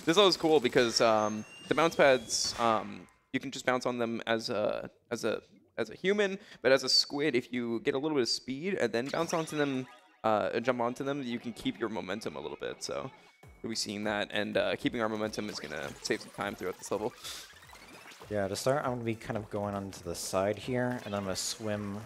This level is cool because um, the bounce pads, um, you can just bounce on them as a, as, a, as a human, but as a squid, if you get a little bit of speed and then bounce onto them, uh, and jump onto them, you can keep your momentum a little bit, so... We'll be seeing that, and uh, keeping our momentum is going to save some time throughout this level. Yeah, to start, I'm going to be kind of going onto the side here, and I'm going to swim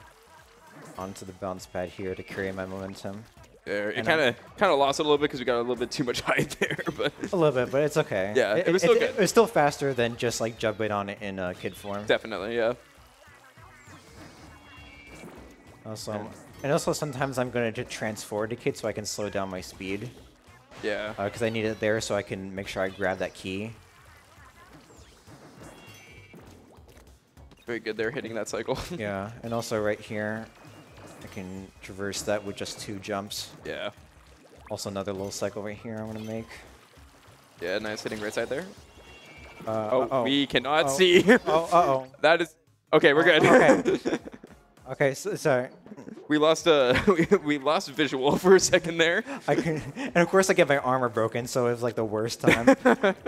onto the bounce pad here to carry my momentum. There, it kind of kind of lost it a little bit because we got a little bit too much height there, but a little bit, but it's okay. Yeah, it, it was still it, good. It, it was still faster than just like jumping on it in uh, kid form. Definitely, yeah. Also, and, and also sometimes I'm going to transform to kid so I can slow down my speed. Yeah. Because uh, I need it there so I can make sure I grab that key. Very good there, hitting that cycle. Yeah, and also right here, I can traverse that with just two jumps. Yeah. Also another little cycle right here I want to make. Yeah, nice hitting right side there. Uh, oh, uh oh, we cannot uh -oh. see. Oh, uh oh. That is... Okay, we're uh, good. Okay. Okay, so, sorry. We lost uh, we, we lost visual for a second there. I can, and of course I get my armor broken, so it was like the worst time.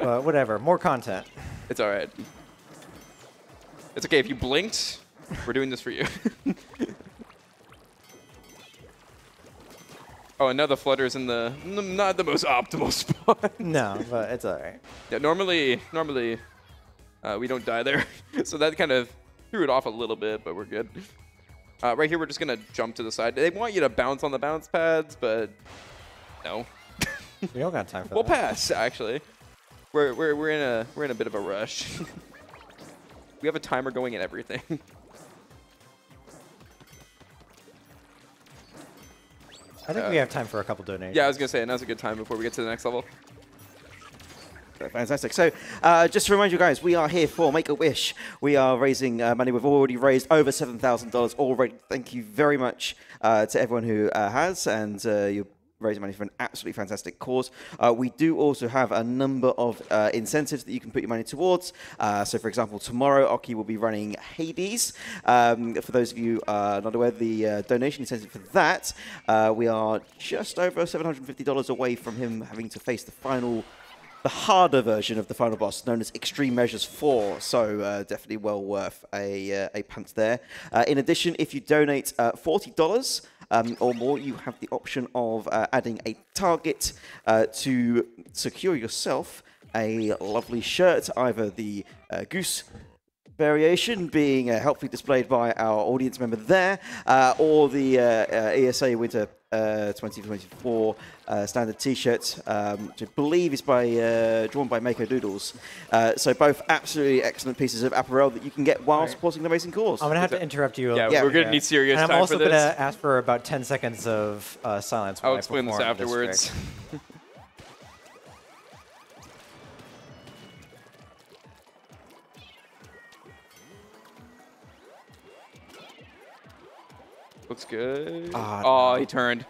But whatever, more content. It's all right. It's okay if you blinked. We're doing this for you. Oh, and now the flutter is in the not the most optimal spot. No, but it's all right. Yeah, normally, normally, uh, we don't die there, so that kind of threw it off a little bit, but we're good. Uh, right here, we're just gonna jump to the side. They want you to bounce on the bounce pads, but no. We don't got time for that. We'll pass, actually. We're we're we're in a we're in a bit of a rush. We have a timer going and everything. I think uh, we have time for a couple donations. Yeah, I was going to say, now's a good time before we get to the next level. Fantastic. So uh, just to remind you guys, we are here for Make-A-Wish. We are raising uh, money. We've already raised over seven thousand dollars already. Thank you very much uh, to everyone who uh, has, and uh, you're raising money for an absolutely fantastic cause. Uh, we do also have a number of uh, incentives that you can put your money towards. Uh, so, for example, tomorrow, Oki will be running Hades. Um, for those of you uh, not aware, the uh, donation incentive for that, uh, we are just over seven hundred fifty dollars away from him having to face the final, the harder version of the final boss, known as Extreme Measures four, so uh, definitely well worth a, uh, a punt there. Uh, in addition, if you donate uh, forty dollars um, or more, you have the option of uh, adding a target uh, to secure yourself a lovely shirt, either the uh, goose variation being uh, helpfully displayed by our audience member there, uh, or the uh, uh, E S A Winter Uh, twenty twenty-four uh, standard T-shirt, um, which I believe is by uh, drawn by Mako Doodles. Uh, so both absolutely excellent pieces of apparel that you can get while right. supporting the amazing cause. I'm gonna have to interrupt you. Yeah, yeah. we're gonna yeah. need serious and time for this. I'm also gonna ask for about ten seconds of uh, silence. I'll explain this afterwards. This Looks good. Oh, oh no. He turned.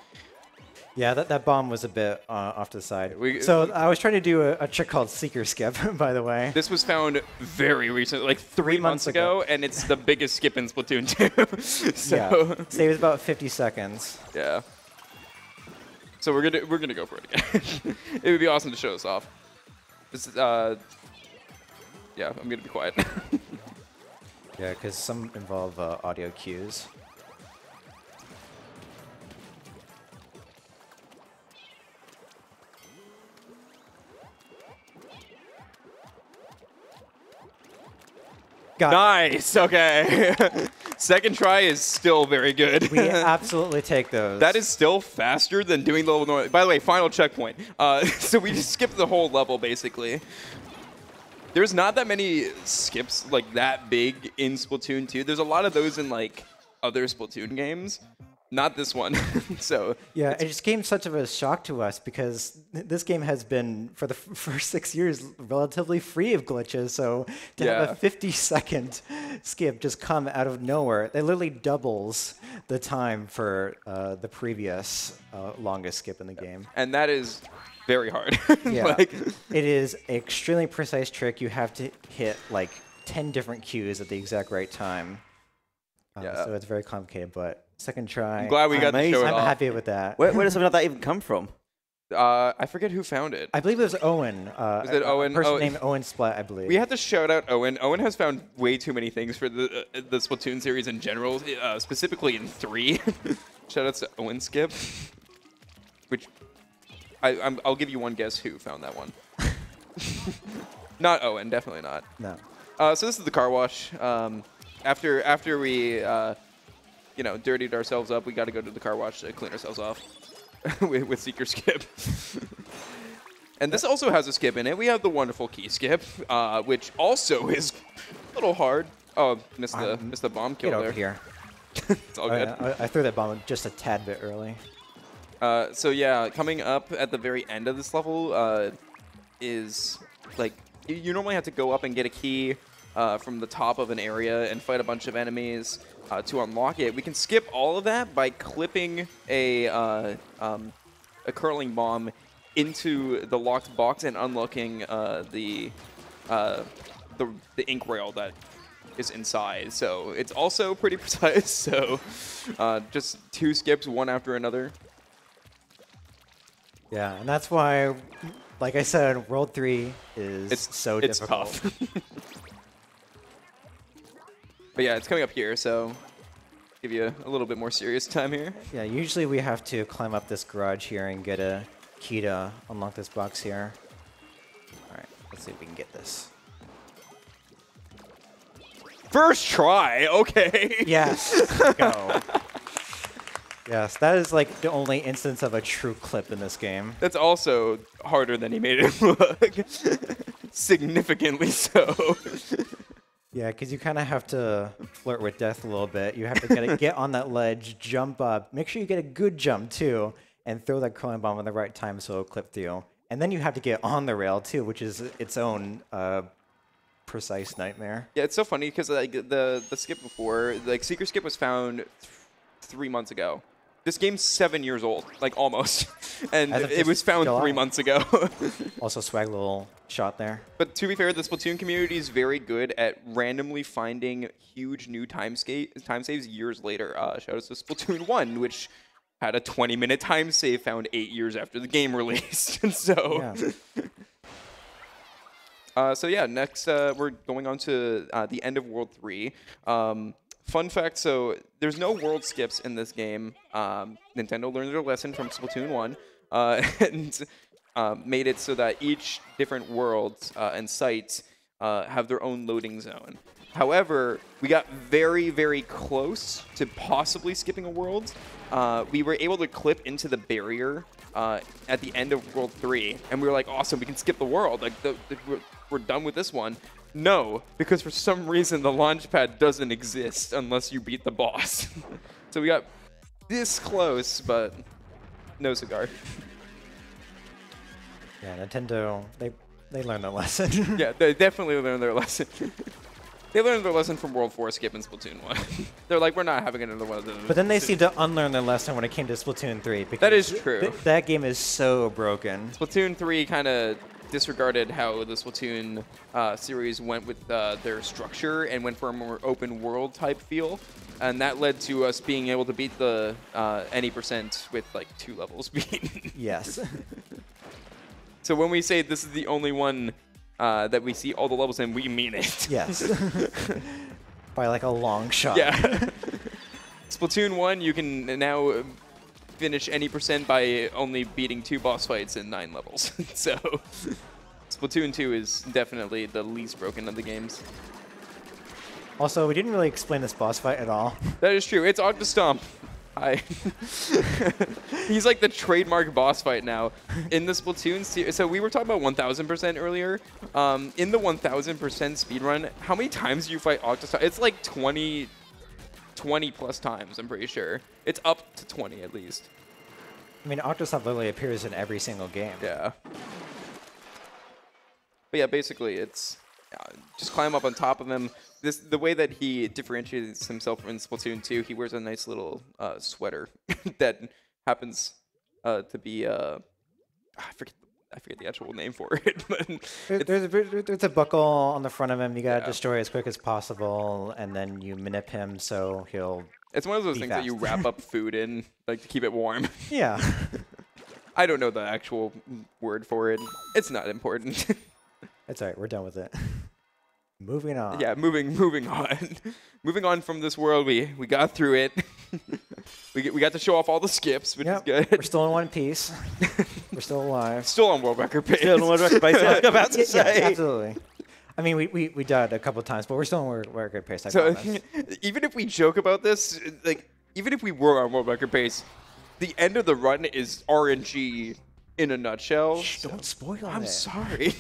Yeah, that, that bomb was a bit uh, off to the side. We, so we, I was trying to do a, a trick called Seeker Skip, by the way. This was found very recently, like three, three months, months ago, ago, and it's the biggest skip in Splatoon two. So yeah. Saves about fifty seconds. Yeah. So we're gonna we're gonna go for it again. It would be awesome to show this off. This is, uh, yeah, I'm gonna be quiet. Yeah, because some involve uh, audio cues. Got nice. It. Okay. Second try is still very good. We absolutely take those. That is still faster than doing the level normal. By the way, final checkpoint. Uh, so we just skipped the whole level basically. There's not that many skips like that big in Splatoon two. There's a lot of those in like other Splatoon games. Not this one. So yeah, it just came such of a shock to us because this game has been for the f first six years relatively free of glitches. So to yeah. have a fifty-second skip just come out of nowhere, it literally doubles the time for uh, the previous uh, longest skip in the yeah. game. And that is very hard. Yeah, like it is an extremely precise trick. You have to hit like ten different cues at the exact right time. Um, yeah. So it's very complicated, but. Second try. I'm glad we got to show it off. I'm happy with that. Where, where does something like that even come from? Uh, I forget who found it. I believe it was Owen. Uh, was it a, Owen? A person oh. named Owen Splat, I believe. We have to shout out Owen. Owen has found way too many things for the uh, the Splatoon series in general, uh, specifically in three. Shout outs to Owen Skip, which I, I'm, I'll give you one guess who found that one. Not Owen, definitely not. No. Uh, so this is the car wash. Um, after after we. Uh, You know, dirtied ourselves up. We got to go to the car wash to clean ourselves off with, with Seeker Skip. And this also has a skip in it. We have the wonderful key skip, uh, which also is a little hard. Oh, missed the um, missed the bomb kill get there. Over here. It's all oh, good. Yeah. I, I threw that bomb just a tad bit early. Uh, so yeah, coming up at the very end of this level uh, is like you, you normally have to go up and get a key uh, from the top of an area and fight a bunch of enemies. Uh, to unlock it, we can skip all of that by clipping a uh, um, a curling bomb into the locked box and unlocking uh, the, uh, the the ink rail that is inside. So it's also pretty precise. So uh, just two skips, one after another. Yeah, and that's why, like I said, World three is it's, so it's difficult. Tough. But yeah, it's coming up here, so give you a, a little bit more serious time here. Yeah, usually we have to climb up this garage here and get a key to unlock this box here. All right, let's see if we can get this. First try, okay. Yes, let's go. Yes, that is like the only instance of a true clip in this game. That's also harder than he made it look. Significantly so. Yeah, because you kind of have to flirt with death a little bit. You have to get, get on that ledge, jump up, make sure you get a good jump too, and throw that coin bomb at the right time so it'll clip through. And then you have to get on the rail too, which is its own uh, precise nightmare. Yeah, it's so funny because like the the skip before, like Seeker Skip was found th three months ago. This game's seven years old, like almost, and it was found three months ago. Also, swag little shot there. But to be fair, the Splatoon community is very good at randomly finding huge new time, time saves years later. Uh, shout out to Splatoon one, which had a twenty-minute time save found eight years after the game released. And so, yeah. uh, so yeah, next uh, we're going on to uh, the end of World three. Um, Fun fact, so there's no world skips in this game. Um, Nintendo learned their lesson from Splatoon one uh, and uh, made it so that each different world uh, and site uh, have their own loading zone. However, we got very, very close to possibly skipping a world. Uh, we were able to clip into the barrier uh, at the end of World three, and we were like, awesome, we can skip the world. Like, the, the, we're, we're done with this one. No, because for some reason the launch pad doesn't exist unless you beat the boss. So we got this close, but no cigar. Yeah, Nintendo, they they learned their lesson. Yeah, they definitely learned their lesson. They learned their lesson from World four skip and Splatoon one. They're like, we're not having another one of those. But then they seem to unlearn their lesson when it came to Splatoon three. Because that is true. Th that game is so broken. Splatoon three kind of disregarded how the Splatoon uh, series went with uh, their structure and went for a more open world type feel, and that led to us being able to beat the uh, any percent with like two levels beat. Yes. So when we say this is the only one uh, that we see all the levels in, we mean it. Yes. By like a long shot. Yeah. Splatoon one, you can now finish any percent by only beating two boss fights in nine levels. So Splatoon two is definitely the least broken of the games. Also, we didn't really explain this boss fight at all. That is true. It's Octo Stomp. Hi. He's like the trademark boss fight now. In the Splatoon series, so we were talking about one thousand percent earlier. Um, in the one thousand percent speedrun, how many times do you fight Octo Stomp? It's like twenty... twenty plus times, I'm pretty sure. It's up to twenty at least. I mean, Octo Stomp literally appears in every single game. Yeah. But yeah, basically, it's uh, just climb up on top of him. This, the way that he differentiates himself in Splatoon two, he wears a nice little uh, sweater that happens uh, to be, uh, I forget I forget the actual name for it. But it's, there's, a, there's a buckle on the front of him. You got to yeah. destroy as quick as possible, and then you manip him so he'll It's one of those things fast. that you wrap up food in, like, to keep it warm. Yeah. I don't know the actual word for it. It's not important. It's all right. We're done with it. Moving on. Yeah, moving moving on. Moving on from this world, we, we got through it. we, get, we got to show off all the skips, which yep. is good. We're still in one piece. We're still alive. Still on world record pace. Still on world record pace, I was about to yeah, say. Yeah, absolutely. I mean, we, we, we died a couple times, but we're still on world record pace, I so, promise. Even if we joke about this, like, even if we were on world record pace, the end of the run is R N G in a nutshell. Shh, so, don't spoil I'm it. I'm sorry.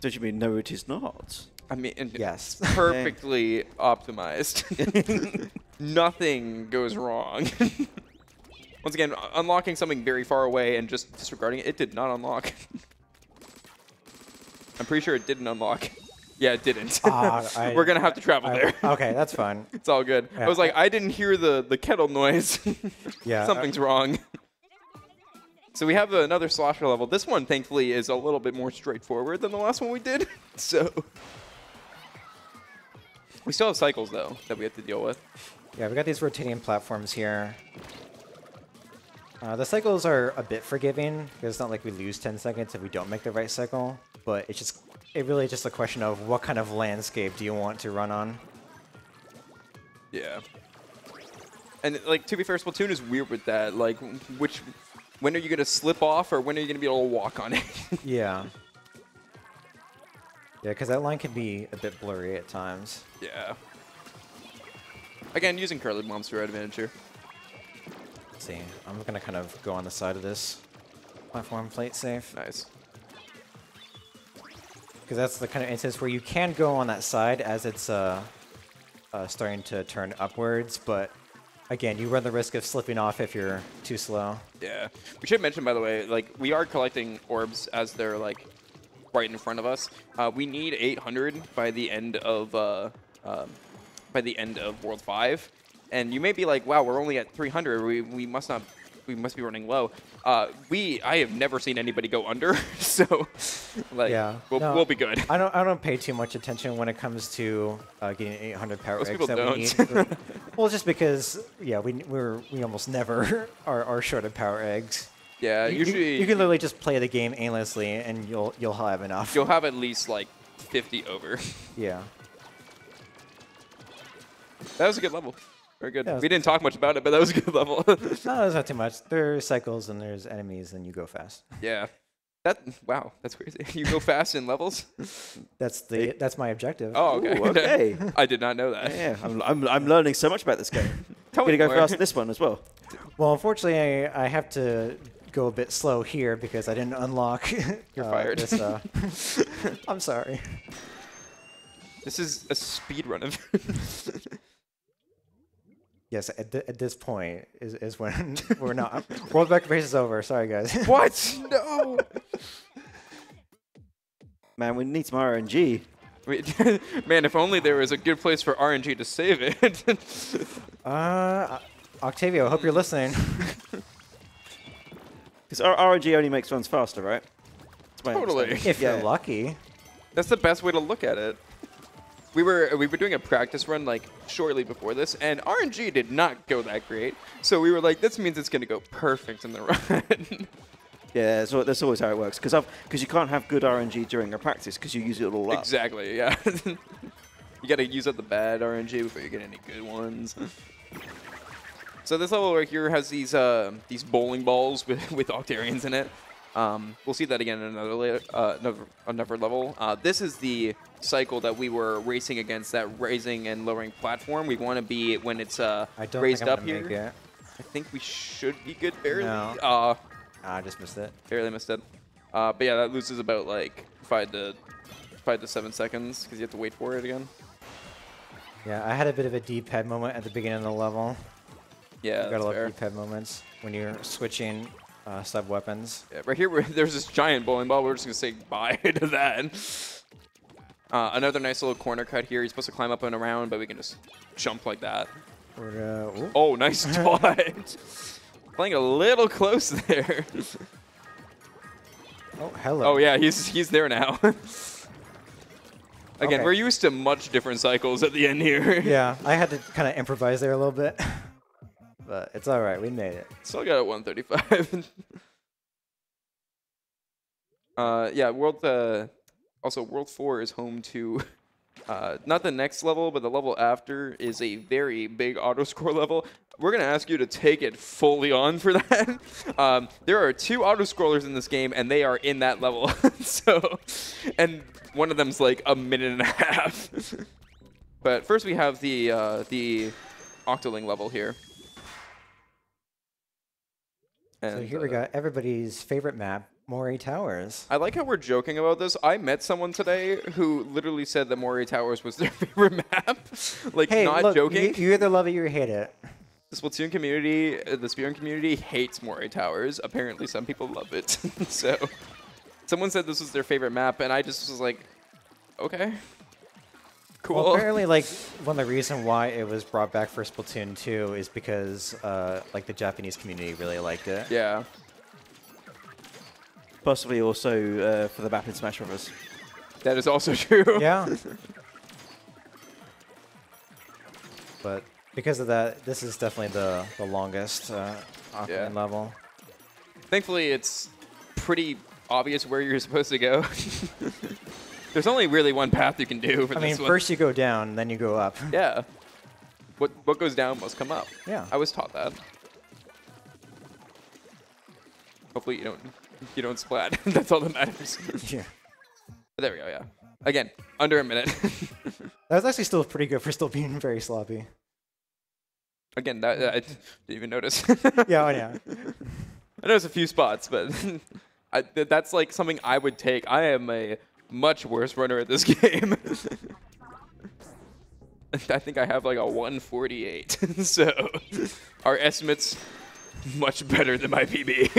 Don't you mean, no, it is not? I mean, yes. It's perfectly optimized. Nothing goes wrong. Once again, unlocking something very far away and just disregarding it, it did not unlock. I'm pretty sure it didn't unlock. Yeah, it didn't. Uh, I, We're going to have to travel I, there. Okay, that's fine. It's all good. Yeah. I was like, I didn't hear the, the kettle noise. Yeah, Something's uh, wrong. So we have another slosher level. This one, thankfully, is a little bit more straightforward than the last one we did. So we still have cycles, though, that we have to deal with. Yeah, we got these rotating platforms here. Uh, the cycles are a bit forgiving, because it's not like we lose ten seconds if we don't make the right cycle. But it's just, it really is just a question of what kind of landscape do you want to run on. Yeah. And, like, to be fair, Splatoon is weird with that. Like, which, when are you going to slip off, or when are you going to be able to walk on it? Yeah. Yeah, because that line can be a bit blurry at times. Yeah. Again, using Curly Bombs to our advantage here. Let's see. I'm going to kind of go on the side of this platform plate safe. Nice. Because that's the kind of instance where you can go on that side as it's uh, uh, starting to turn upwards, but... Again, you run the risk of slipping off if you're too slow. Yeah. We should mention, by the way, like, we are collecting orbs as they're, like, right in front of us. Uh, we need eight hundred by the end of uh, um, by the end of World five. And you may be like, wow, we're only at three hundred. We, we must not... We must be running low. Uh, we I have never seen anybody go under, so like yeah. we'll, no, we'll be good. I don't I don't pay too much attention when it comes to uh, getting eight hundred power eggs that don't. we need. Well, just because yeah we we're, we almost never are, are short of power eggs. Yeah, you, usually you, you can literally just play the game aimlessly and you'll you'll have enough. You'll have at least like fifty over. Yeah. That was a good level. Very good. We didn't talk much about it, but that was a good level. No, that's not too much. There's cycles and there's enemies, and you go fast. Yeah. That wow, that's crazy. You go fast in levels. That's the hey. that's my objective. Oh, okay. Ooh, okay. I did not know that. Yeah, I'm I'm, I'm learning so much about this game. Tell me, I'm gonna go fast this one as well. Well, unfortunately, I, I have to go a bit slow here because I didn't unlock. You're uh, fired. This, uh, I'm sorry. This is a speed run of. Yes, at, th at this point is, is when we're not. World Record Race is over. Sorry, guys. What? No. Man, we need some R N G. We, man, if only there was a good place for R N G to save it. uh, Octavio, I hope you're listening. Because R N G only makes runs faster, right? Totally. If yeah. you're lucky. That's the best way to look at it. We were we were doing a practice run like shortly before this, and R N G did not go that great. So we were like, this means it's going to go perfect in the run. Yeah, so that's always how it works. Because because you can't have good R N G during a practice because you use it all up. Exactly. Yeah. You got to use up the bad R N G before you get any good ones. So this level right here has these uh, these bowling balls with with Octarians in it. Um, we'll see that again in another later, uh, another, another level. Uh, this is the cycle that we were racing against, that raising and lowering platform. We want to be when it's uh, I don't raised think I'm up here. Make it. I think we should be good, barely. No. Uh, I just missed it. Barely missed it. Uh, but yeah, that loses about like five to five to seven seconds because you have to wait for it again. Yeah, I had a bit of a D-pad moment at the beginning of the level. Yeah, you gotta love D-pad moments when you're switching. Uh, sub weapons. Yeah, right here, we're, there's this giant bowling ball. We're just gonna say bye to that. Uh, another nice little corner cut here. He's supposed to climb up and around, but we can just jump like that. Or, uh, oh, nice dodge. Playing a little close there. Oh, hello. Oh yeah, he's he's there now. Again, okay. We're used to much different cycles at the end here. Yeah, I had to kind of improvise there a little bit. But it's all right. We made it. Still got a one thirty-five. uh, yeah. World. Uh, also, World Four is home to, uh, not the next level, but the level after is a very big auto score level. We're gonna ask you to take it fully on for that. um, there are two auto scrollers in this game, and they are in that level. So, and one of them's like a minute and a half. But first, we have the uh, the Octoling level here. And so here uh, we got everybody's favorite map, Moray Towers. I like how we're joking about this. I met someone today who literally said that Moray Towers was their favorite map. Like, hey, not look, joking. You, you either love it or you hate it. The Splatoon community, uh, the Spearing community hates Moray Towers. Apparently, some people love it. So, someone said this was their favorite map, and I just was like, okay. Cool. Well, apparently, like, one of the reasons why it was brought back for Splatoon two is because, uh, like, the Japanese community really liked it. Yeah. Possibly also uh, for the map in Smash Bros. That is also true. Yeah. But because of that, this is definitely the, the longest uh, Octoling yeah. level. Thankfully, it's pretty obvious where you're supposed to go. There's only really one path you can do for I this mean, one. First you go down, then you go up. Yeah. what what goes down must come up. Yeah. I was taught that. Hopefully you don't you don't splat. That's all that matters. Yeah. But there we go, yeah. Again, under a minute. That was actually still pretty good for still being very sloppy. Again, that, I didn't even notice. Yeah, oh yeah. I noticed a few spots, but I, th that's like something I would take. I am a much worse runner at this game. I think I have like a one forty-eight, so our estimate's much better than my P B.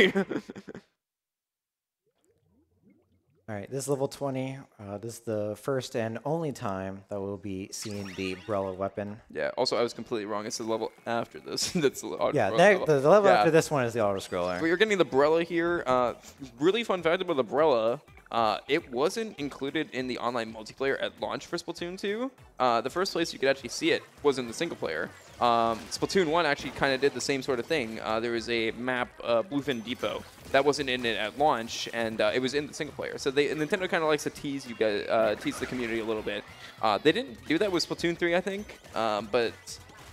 All right, this is level twenty. Uh, this is the first and only time that we'll be seeing the Brella weapon. Yeah, also I was completely wrong. It's the level after this. That's the auto yeah, that, level. The, the level yeah. after this one is the auto-scroller. But you're getting the Brella here. Uh, really fun fact about the Brella, uh, it wasn't included in the online multiplayer at launch for Splatoon two. Uh, the first place you could actually see it was in the single player. Um, Splatoon one actually kind of did the same sort of thing. Uh, there was a map, uh, Bluefin Depot, that wasn't in it at launch, and uh, it was in the single player. So they, Nintendo kind of likes to tease you guys, uh, tease the community a little bit. Uh, they didn't do that with Splatoon three, I think, um, but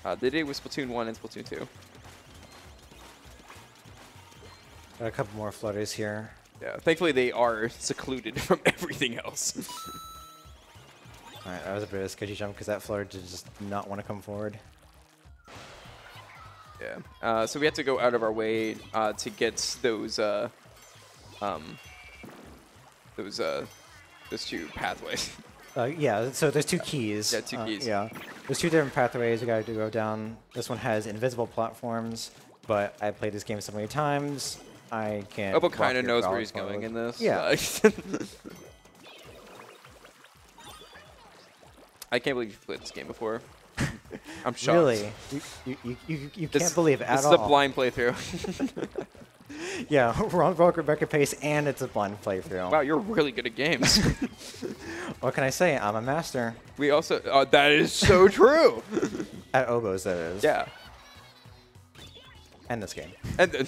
uh, they did it with Splatoon one and Splatoon two. Got a couple more flutters here. Yeah, thankfully they are secluded from everything else. All right, that was a bit of a sketchy jump because that flutter did just not want to come forward. Yeah. Uh, so we had to go out of our way uh, to get those uh, um, those uh, those two pathways. Uh, yeah. So there's two keys. Yeah, two uh, keys. Yeah. There's two different pathways you got to go down. This one has invisible platforms, but I played this game so many times I can't. Obo kind of knows where he's forward. Going in this. Yeah. I can't believe you've played this game before. I'm shocked. Really? You, you, you, you, you this, can't believe at all. This is all. A blind playthrough. Yeah, we're on Rebecca Pace, and it's a blind playthrough. Wow, you're really good at games. What can I say? I'm a master. We also... Uh, that is so true. At Oboes, that is. Yeah. And this game. And, uh,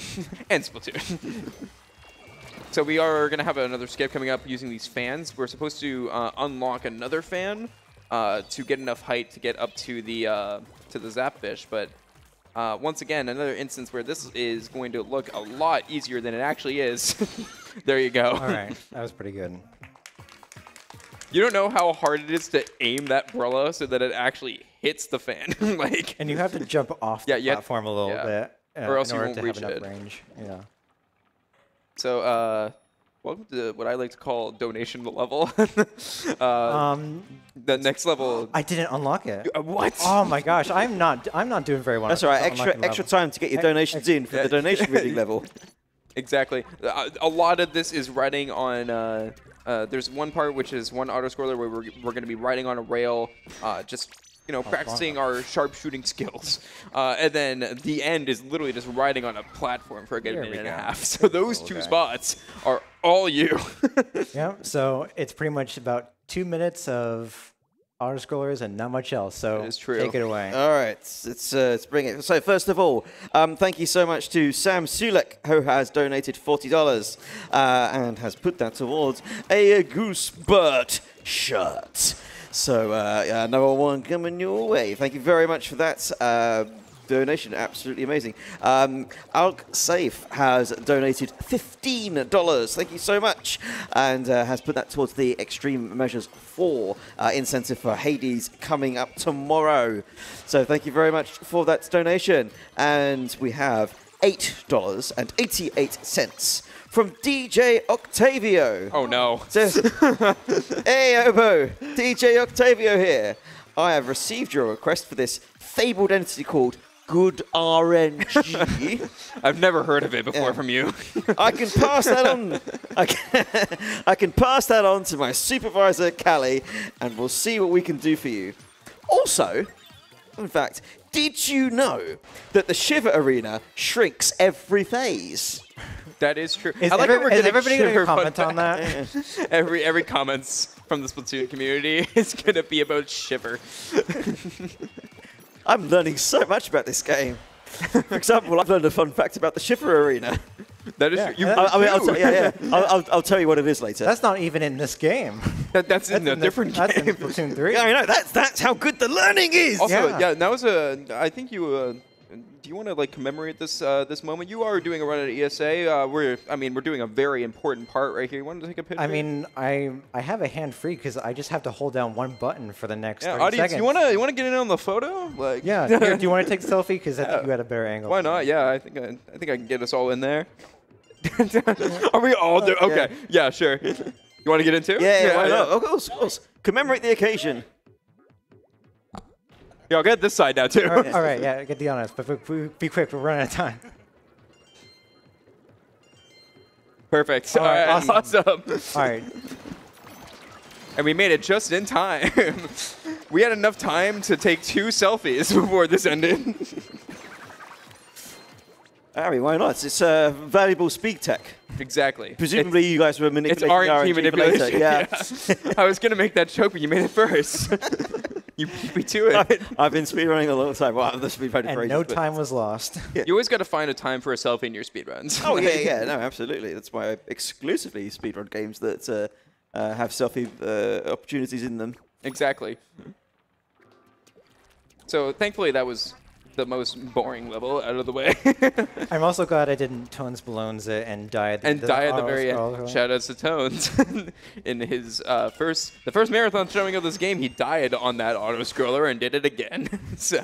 and Splatoon. So we are going to have another skip coming up using these fans. We're supposed to uh, unlock another fan. Uh, to get enough height to get up to the uh, to the Zapfish, but uh, once again, another instance where this is going to look a lot easier than it actually is. There you go. All right, that was pretty good. You don't know how hard it is to aim that Brella so that it actually hits the fan, like. And you have to jump off the yeah, platform to, a little yeah. bit, uh, or else in you order won't to reach have enough it. Range. Yeah. So. Uh, Welcome to what I like to call donation level. uh, um, the next level. I didn't unlock it. Uh, what? Oh my gosh! I'm not. I'm not doing very well. That's all right. Extra extra level. Time to get your donations e in for yeah. the donation reading level. Exactly. Uh, a lot of this is riding on. Uh, uh, there's one part which is one autoscroller where we're we're going to be riding on a rail, uh, just you know oh, practicing wow. our sharpshooting skills, uh, and then the end is literally just riding on a platform for a good minute and a half. So those two guy. spots are. All you. Yeah, so it's pretty much about two minutes of auto-scrollers and not much else, so it is true. Take it away. All right, let's, uh, let's bring it. So first of all, um, thank you so much to Sam Sulek, who has donated forty dollars uh, and has put that towards a Goosebert shirt. So uh, yeah, another one coming your way. Thank you very much for that. Uh, donation, absolutely amazing. Um, Alk Safe has donated fifteen dollars. Thank you so much. And uh, has put that towards the Extreme Measures four uh, incentive for Hades coming up tomorrow. So thank you very much for that donation. And we have eight dollars and eighty-eight cents from D J Octavio. Oh, no. Says, hey, Oboe, D J Octavio here. I have received your request for this fabled entity called Good R N G. I've never heard of it before yeah. from you. I can pass that on. I can, I can pass that on to my supervisor, Callie, and we'll see what we can do for you. Also, in fact, did you know that the Shiver Arena shrinks every phase? That is true. Is I like every, we're is everybody going to comment on that? Yeah. every every comments from the Splatoon community is going to be about Shiver. I'm learning so much about this game. For example, I've learned a fun fact about the Shiver Arena. That is yeah, true. You, I, I mean, I'll, yeah, yeah. I'll, I'll, I'll tell you what it is later. That's not even in this game. That, that's, that's in a in different the, game. That's in Splatoon three. Yeah, I know. That's, that's how good the learning is. Also, yeah, yeah that was a, I think you, uh, do you want to like commemorate this uh, this moment? You are doing a run at E S A. Uh, we're, I mean, we're doing a very important part right here. You want to take a picture? I mean, I I have a hand free because I just have to hold down one button for the next yeah, thirty audience, seconds. You want to you want to get in on the photo? Like, yeah. Here, do you want to take a selfie? Because I think yeah. you had a better angle. Why not? Yeah, I think I, I think I can get us all in there. Are we all doing? Okay. okay. Yeah, sure. You want to get into? Yeah, yeah, why not? Oh, cool. Commemorate the occasion. Yeah, I'll get this side now, too. All right, all right yeah, get the honors, but be quick, we're running out of time. Perfect. All right, all right awesome. awesome. All right. And we made it just in time. We had enough time to take two selfies before this ended. Harry, why not? It's uh, valuable speed tech. Exactly. Presumably it's, you guys were manipulating it's R and D manipulation. Yeah. yeah. I was going to make that joke, but you made it first. You beat me to it. I mean, I've been speedrunning a long time. Wow, the speedrun and crazy, no time was lost. Yeah. You always got to find a time for a selfie in your speedruns. Oh, yeah, yeah. No, absolutely. That's why I exclusively speedrun games that uh, uh, have selfie uh, opportunities in them. Exactly. So thankfully that was the most boring level out of the way. I'm also glad I didn't Tones Balones it and die at the, and the, die at the very end. Shout outs to Tones. In his uh, first, the first marathon showing of this game, he died on that auto scroller and did it again. so,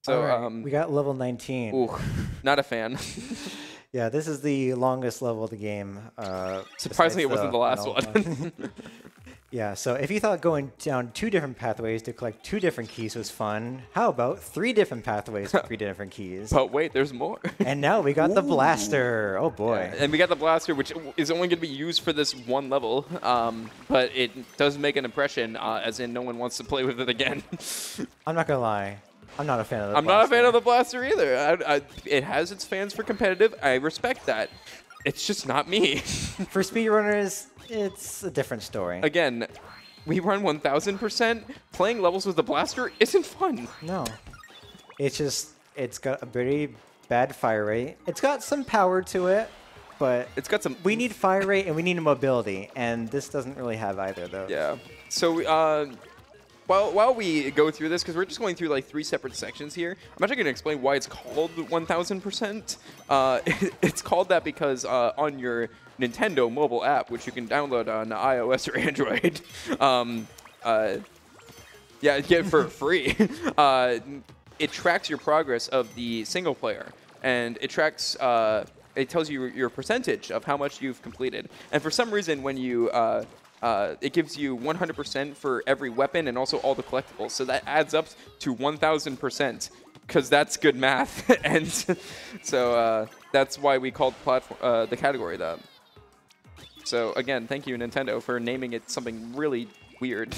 so right. um, we got level nineteen. Ooh, not a fan. Yeah, this is the longest level of the game. Uh, Surprisingly, it wasn't the, the last one. one. Yeah, so if you thought going down two different pathways to collect two different keys was fun, how about three different pathways with three different keys? But wait, there's more. And now we got Ooh. the blaster. Oh, boy. Yeah, and we got the blaster, which is only going to be used for this one level, um, but it does make an impression, uh, as in no one wants to play with it again. I'm not going to lie. I'm not a fan of the I'm blaster. I'm not a fan of the blaster either. I, I, it has its fans for competitive. I respect that. It's just not me. For speedrunners, it's a different story. Again, we run one thousand percent. Playing levels with the blaster isn't fun. No. It's just, it's got a pretty bad fire rate. It's got some power to it, but it's got some. We need fire rate and we need mobility, and this doesn't really have either of those. Yeah. So, uh... While, while we go through this, because we're just going through like three separate sections here, I'm actually going to explain why it's called one thousand percent. Uh, it, it's called that because uh, on your Nintendo mobile app, which you can download on iOS or Android, um, uh, yeah, get for free, uh, it tracks your progress of the single player. And it tracks, uh, it tells you your percentage of how much you've completed. And for some reason, when you... Uh, Uh, it gives you one hundred percent for every weapon and also all the collectibles. So that adds up to one thousand percent because that's good math. And so uh, that's why we called platform, uh, the category that. So again, thank you, Nintendo, for naming it something really weird.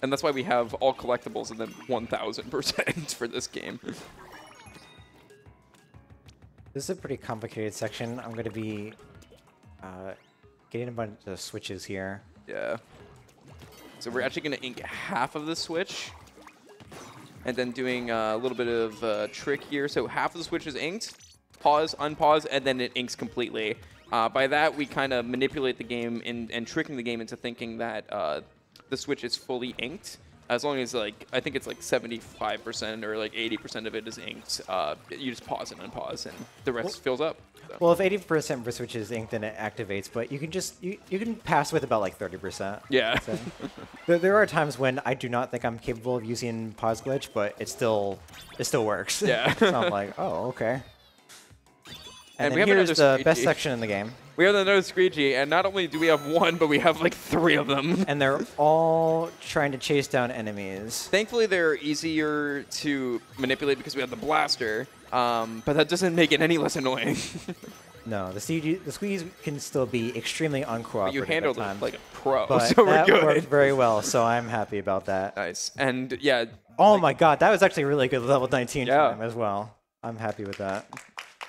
And that's why we have all collectibles in the one thousand percent for this game. This is a pretty complicated section. I'm going to be... Uh, getting a bunch of switches here. Yeah. So we're actually going to ink half of the switch. And then doing uh, a little bit of uh, trick here. So half of the switch is inked. Pause, unpause, and then it inks completely. Uh, by that, we kind of manipulate the game in, and tricking the game into thinking that uh, the switch is fully inked. As long as, like, I think it's like seventy-five percent or like eighty percent of it is inked, uh, you just pause and unpause, and the rest well, fills up. So. Well, if eighty percent of the switch is inked, then it activates, but you can just, you, you can pass with about like thirty percent. Yeah. So. there, there are times when I do not think I'm capable of using pause glitch, but it still, it still works. Yeah. So I'm like, oh, okay. And, and we have here's the squeegee. Best section in the game. We have another squeegee, and not only do we have one, but we have like three of them. And they're all trying to chase down enemies. Thankfully, they're easier to manipulate because we have the blaster, um, but that doesn't make it any less annoying. No, the, C G, the squeeze can still be extremely uncooperative. But you handled it like a pro, but so we're good. That worked very well, so I'm happy about that. Nice. And yeah. Oh like, my god, that was actually really good level nineteen yeah. time as well. I'm happy with that.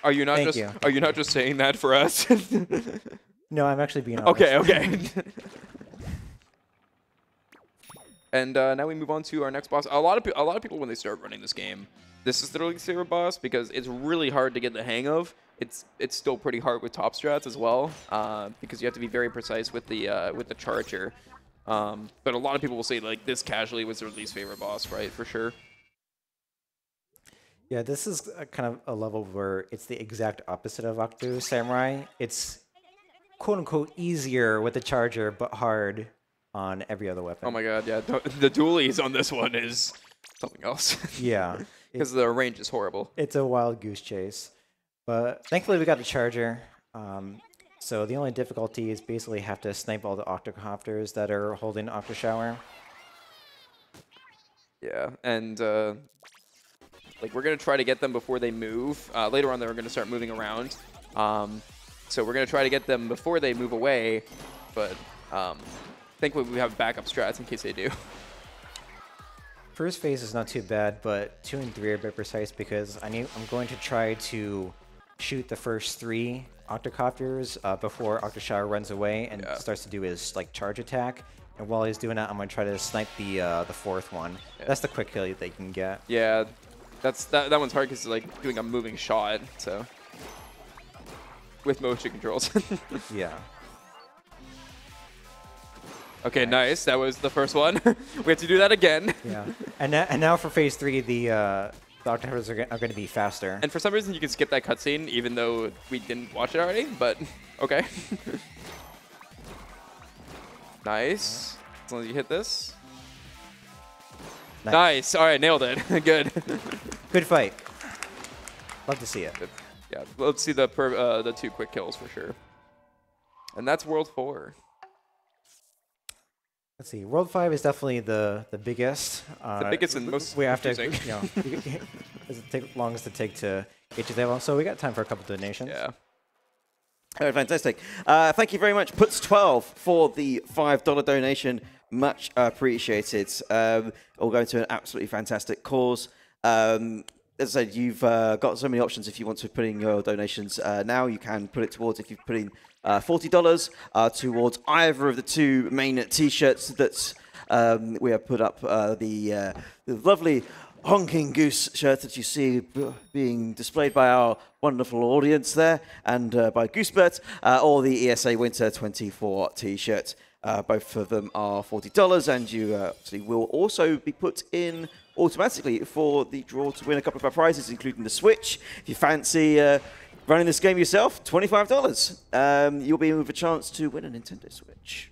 Are you not Thank just you. Are you not just saying that for us? No, I'm actually being honest. Okay, okay. And uh, now we move on to our next boss. A lot of a lot of people when they start running this game, this is their least favorite boss because it's really hard to get the hang of. it's it's still pretty hard with top strats as well, uh, because you have to be very precise with the uh, with the Charger. Um, but a lot of people will say like this casually was their least favorite boss, right? For sure. Yeah, this is a kind of a level where it's the exact opposite of Octo Samurai. It's quote unquote easier with the Charger, but hard on every other weapon. Oh my god, yeah, the, the duelies on this one is something else. Yeah, because the range is horrible. It's a wild goose chase, but thankfully we got the Charger. Um, so the only difficulty is basically have to snipe all the octocopters that are holding Octo Shower. Yeah, and. Uh, Like, we're going to try to get them before they move. Uh, later on, they're going to start moving around. Um, so we're going to try to get them before they move away. But um, thankfully, we have backup strats in case they do. First phase is not too bad, but two and three are a bit precise because I need, I'm going to try to shoot the first three octocopters uh, before Octo Shower runs away and yeah. starts to do his, like, charge attack. And while he's doing that, I'm going to try to snipe the, uh, the fourth one. Yeah. That's the quick kill that you can get. Yeah. That's that, that one's hard because it's like doing a moving shot, so with motion controls. Yeah. Okay, nice. nice. That was the first one. We have to do that again. Yeah. And now, and now for phase three, the uh, the octopus are, are going to be faster. And for some reason, you can skip that cutscene even though we didn't watch it already. But okay. Nice. Yeah. As long as you hit this. Nice. nice. All right, nailed it. Good. Good fight. Love to see it. Yeah, let's see the per, uh, the two quick kills for sure. And that's World Four. Let's see. World Five is definitely the the biggest. Uh, the biggest and most. We have to. You know, it doesn't take long as to take to get to that level. So we got time for a couple donations. Yeah. All right, fantastic. Uh, thank you very much, Puts twelve, for the five dollar donation. Much appreciated. Um, all going to an absolutely fantastic cause. Um, as I said, you've uh, got so many options if you want to put in your donations uh, now. You can put it towards, if you put in uh, forty dollars, uh, towards either of the two main T-shirts that um, we have put up. Uh, the, uh, the lovely honking goose shirt that you see b being displayed by our wonderful audience there, and uh, by Goosebert, uh, or the E S A Winter twenty-four T-shirt. Uh, both of them are forty dollars, and you uh, actually will also be put in automatically for the draw to win a couple of our prizes, including the Switch. If you fancy uh, running this game yourself, twenty-five dollars. Um, you'll be in with a chance to win a Nintendo Switch.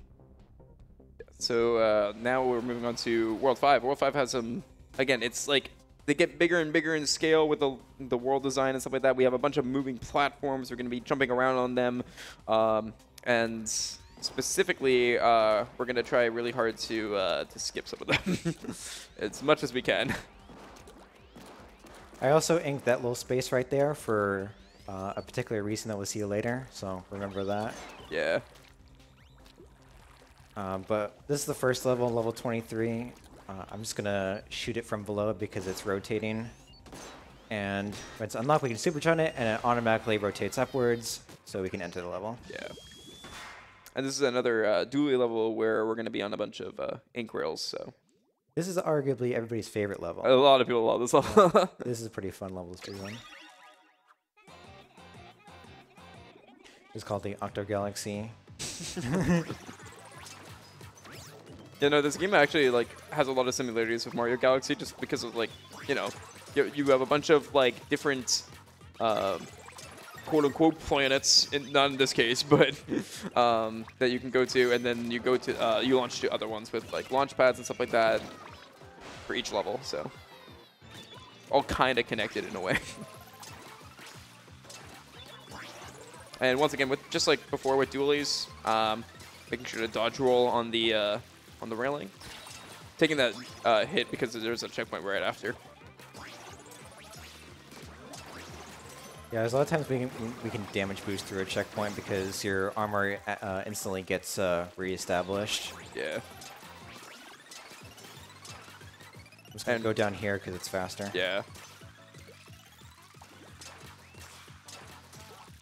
So uh, now we're moving on to World five. World five has some, again, it's like they get bigger and bigger in scale with the, the world design and stuff like that. We have a bunch of moving platforms. We're going to be jumping around on them. Um, and... Specifically, uh, we're going to try really hard to uh, to skip some of them as much as we can. I also inked that little space right there for uh, a particular reason that we'll see later, so remember that. Yeah. Uh, but this is the first level, level twenty-three. Uh, I'm just going to shoot it from below because it's rotating. And when it's unlocked, we can supercharge it, and it automatically rotates upwards, so we can enter the level. Yeah. And this is another uh, dually level where we're going to be on a bunch of uh, ink rails. So this is arguably everybody's favorite level. A lot of people love this level. Yeah. This is a pretty fun level. It's pretty fun. It's called the Octo Galaxy. You know, this game actually like has a lot of similarities with Mario Galaxy, just because of like, you know, you, you have a bunch of like different. Um, quote-unquote planets, in, not in this case, but um, that you can go to, and then you go to, uh, you launch to other ones with like launch pads and stuff like that for each level, so all kind of connected in a way. And once again, with just like before with Duelies, um, making sure to dodge roll on the uh, on the railing, taking that uh, hit because there's a checkpoint right after. Yeah, there's a lot of times we can, we can damage boost through a checkpoint because your armor uh, instantly gets uh, reestablished. Yeah. I'm just going to go down here because it's faster. Yeah.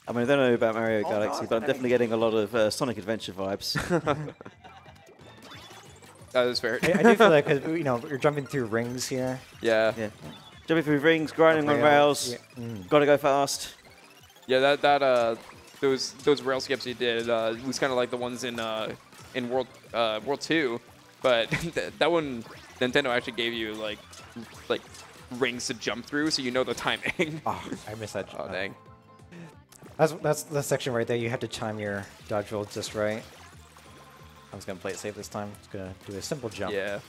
I mean, I don't know about Mario oh, Galaxy, God, but I'm definitely getting a lot of uh, Sonic Adventure vibes. That was fair. I, I do feel like, you know, you're jumping through rings here. Yeah. Yeah. Jumping through rings, grinding on rails, yeah. mm. Gotta go fast. Yeah, that that uh, those those rail skips he did uh, was kind of like the ones in uh, in World uh, World Two, but that one Nintendo actually gave you like like rings to jump through, so you know the timing. Oh, I miss that. Oh, dang. That's that's the section right there. You have to time your dodge roll just right. I'm just gonna play it safe this time. Just gonna do a simple jump. Yeah.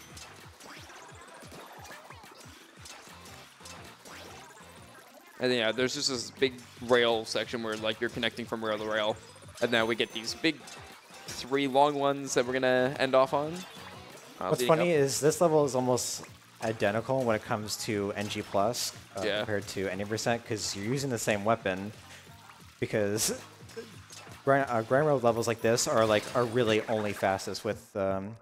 And yeah, there's just this big rail section where like you're connecting from rail to rail, and now we get these big three long ones that we're gonna end off on. Uh, What's funny up. is this level is almost identical when it comes to N G plus, uh, yeah. compared to any percent, because you're using the same weapon. Because grind, uh, grind road levels like this are like are really only fastest with um,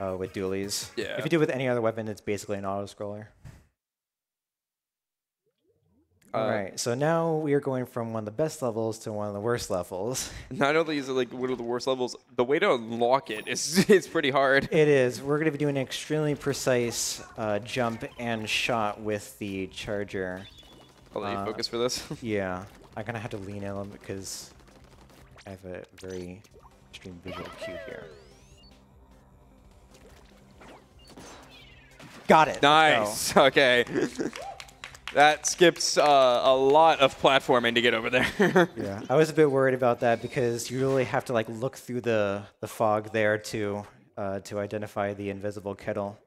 uh, with dualies. Yeah. If you do it with any other weapon, it's basically an auto scroller. Uh, All right, so now we are going from one of the best levels to one of the worst levels. Not only is it like one of the worst levels, the way to unlock it is it's pretty hard. It is. We're going to be doing an extremely precise uh, jump and shot with the Charger. I'll let you uh, focus for this. Yeah, I'm going to have to lean in a little because I have a very extreme visual cue here. Got it. Nice. Oh. Okay. That skips uh, a lot of platforming to get over there. Yeah, I was a bit worried about that because you really have to like look through the the fog there to uh, to identify the invisible kettle.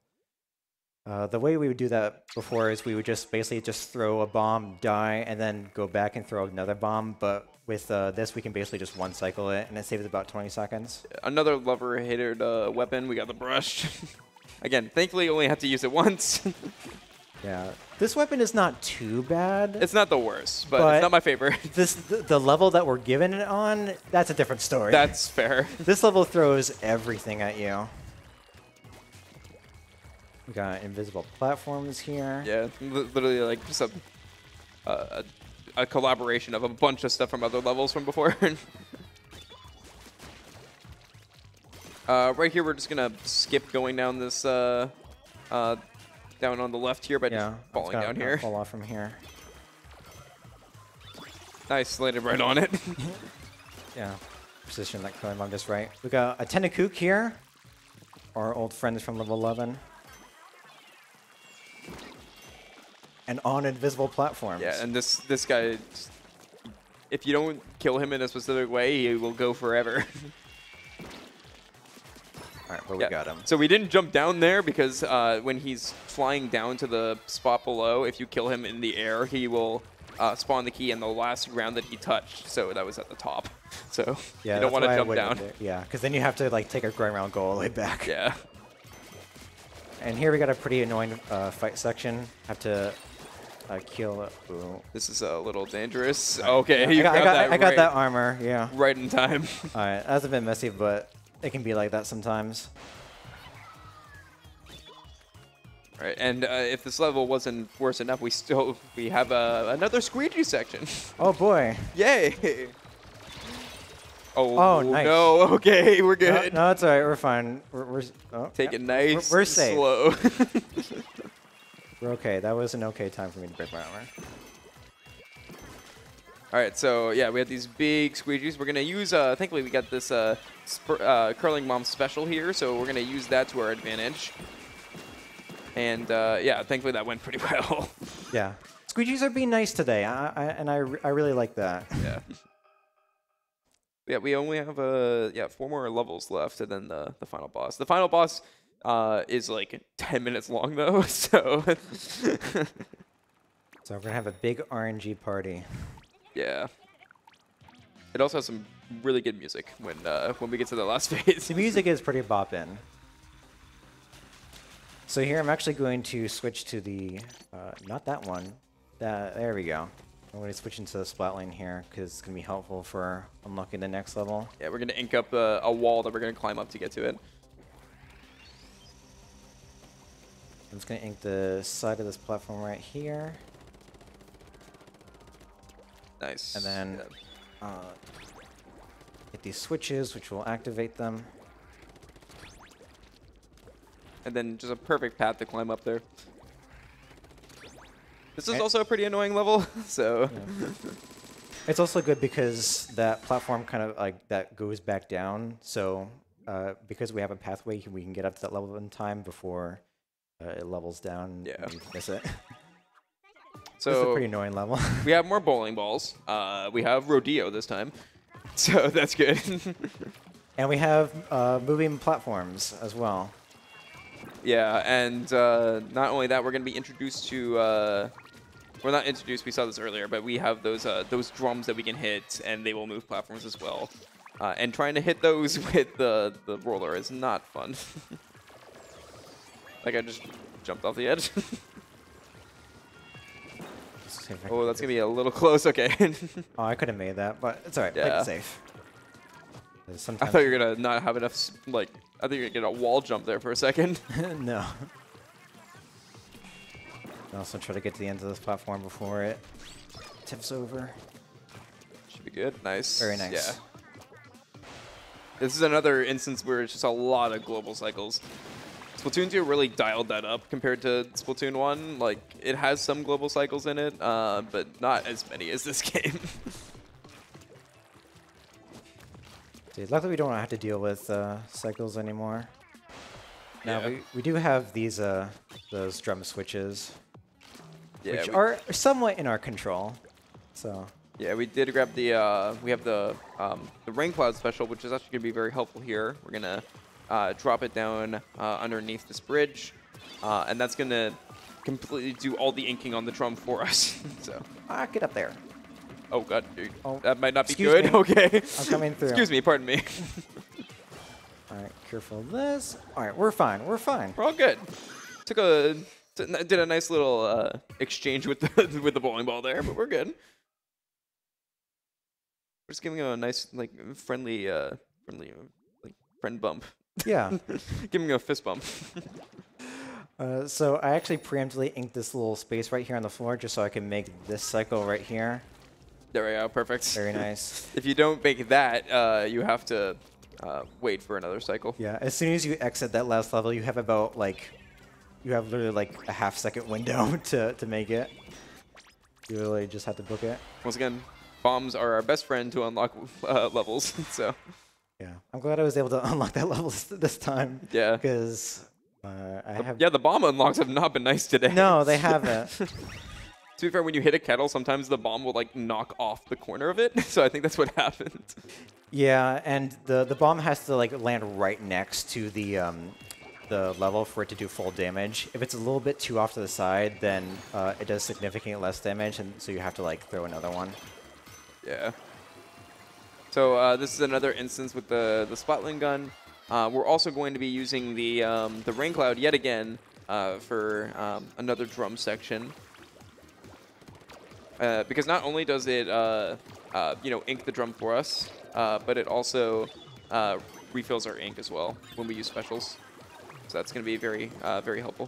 Uh, the way we would do that before is we would just basically just throw a bomb, die, and then go back and throw another bomb. But with uh, this, we can basically just one cycle it, and it saves about twenty seconds. Another lever-hated uh, weapon. We got the brush. Again, thankfully, only have to use it once. Yeah, this weapon is not too bad. It's not the worst, but, but it's not my favorite. This the, the level that we're given it on, that's a different story. That's fair. This level throws everything at you. We got invisible platforms here. Yeah, literally like just a, uh, a, a collaboration of a bunch of stuff from other levels from before. uh, right here, we're just going to skip going down this... Uh, uh, down on the left here, but yeah, just falling gotta, down here. Fall off from here. Nice, landed right on it. Yeah, position that Curly Mom just right. We got a Tentacook here. Our old friends from level eleven. And on invisible platforms. Yeah, and this this guy, if you don't kill him in a specific way, he will go forever. All right, well, yeah. we got him. So we didn't jump down there because uh, when he's flying down to the spot below, if you kill him in the air, he will uh, spawn the key in the last ground that he touched. So that was at the top. So yeah, you don't want to jump down. Yeah, because then you have to like take a grind round, go all the way back. Yeah. And here we got a pretty annoying uh, fight section. Have to uh, kill. Ooh. This is a little dangerous. Okay, yeah, you I got, got I got, that. I right, got that armor. Yeah. Right in time. All right, that's a bit messy, but. It can be like that sometimes. All right, and uh, if this level wasn't worse enough, we still we have uh, another squeegee section. Oh boy! Yay! Oh, oh nice. No! Okay, we're good. No, no, it's all right. We're fine. We're, we're oh, take it yeah. nice. We're, we're safe. Slow. We're okay. That was an okay time for me to break my armor. All right, so yeah, we have these big squeegees. We're gonna use. Uh, thankfully, we got this uh, uh, Curling Mom special here, so we're gonna use that to our advantage. And uh, yeah, thankfully that went pretty well. Yeah, squeegees are being nice today, I, I, and I, I really like that. Yeah. Yeah, we only have uh, yeah four more levels left, and then the the final boss. The final boss uh, is like ten minutes long though, so. So we're gonna have a big R N G party. Yeah. It also has some really good music when uh, when we get to the last phase. The music is pretty boppin'. So here I'm actually going to switch to the uh, not that one. That there we go. I'm going to switch into the Splatling here because it's going to be helpful for unlocking the next level. Yeah, we're going to ink up a, a wall that we're going to climb up to get to it. I'm just going to ink the side of this platform right here. Nice. And then yeah. uh, get these switches, which will activate them. And then just a perfect path to climb up there. This is and also a pretty annoying level, so... Yeah. It's also good because that platform kind of like that goes back down. So uh, because we have a pathway, we can get up to that level in time before uh, it levels down. Yeah. And you miss it. So this is a pretty annoying level. We have more bowling balls. Uh, we have Rodeo this time, so that's good. And we have uh, moving platforms as well. Yeah, and uh, not only that, we're going to be introduced to. Uh, We're not introduced. We saw this earlier, but we have those uh, those drums that we can hit, and they will move platforms as well. Uh, and trying to hit those with the the roller is not fun. Like I just jumped off the edge. Oh, that's gonna be a little close. Okay. Oh, I could have made that, but it's alright. Yeah. Play it safe. Sometimes I thought you were gonna not have enough. Like I think you're gonna get a wall jump there for a second. No. Also try to get to the end of this platform before it tips over. Should be good. Nice. Very nice. Yeah. This is another instance where it's just a lot of global cycles. Splatoon two really dialed that up compared to Splatoon one. Like, it has some global cycles in it, uh, but not as many as this game. Dude, luckily we don't have to deal with uh, cycles anymore. Now, yeah. we, we do have these uh, those drum switches. Yeah, which are somewhat in our control, so. Yeah, we did grab the, uh, we have the um, the rain cloud special, which is actually going to be very helpful here. We're going to uh, drop it down uh, underneath this bridge, uh, and that's going to completely do all the inking on the drum for us. So ah, get up there. Oh, God, dude. Oh, that might not be good. Me. Okay. I'm coming through. Excuse me, pardon me. All right, careful of this. All right, we're fine. We're fine. We're all good. Took a... Did a nice little uh, exchange with the with the bowling ball there, but we're good. We're just giving him a nice, like, friendly, uh, friendly, like, friend bump. Yeah, giving him a fist bump. uh, so I actually preemptively inked this little space right here on the floor just so I can make this cycle right here. There we go, perfect. Very nice. If you don't make that, uh, you have to uh, wait for another cycle. Yeah, as soon as you exit that last level, you have about like. You have literally like a half second window to, to make it. You really just have to book it. Once again, bombs are our best friend to unlock uh, levels. So, yeah, I'm glad I was able to unlock that level this time. Yeah, because uh, I have. Yeah, the bomb unlocks have not been nice today. No, they haven't. To be fair, when you hit a kettle, sometimes the bomb will like knock off the corner of it. So I think that's what happened. Yeah, and the the bomb has to like land right next to the. Um, the level for it to do full damage. If it's a little bit too off to the side, then uh, it does significantly less damage, and so you have to like throw another one. Yeah. So uh, this is another instance with the the Splatling gun. Uh, we're also going to be using the um, the rain cloud yet again uh, for um, another drum section. Uh, because not only does it uh, uh, you know, ink the drum for us, uh, but it also uh, refills our ink as well when we use specials. So that's going to be very, uh, very helpful.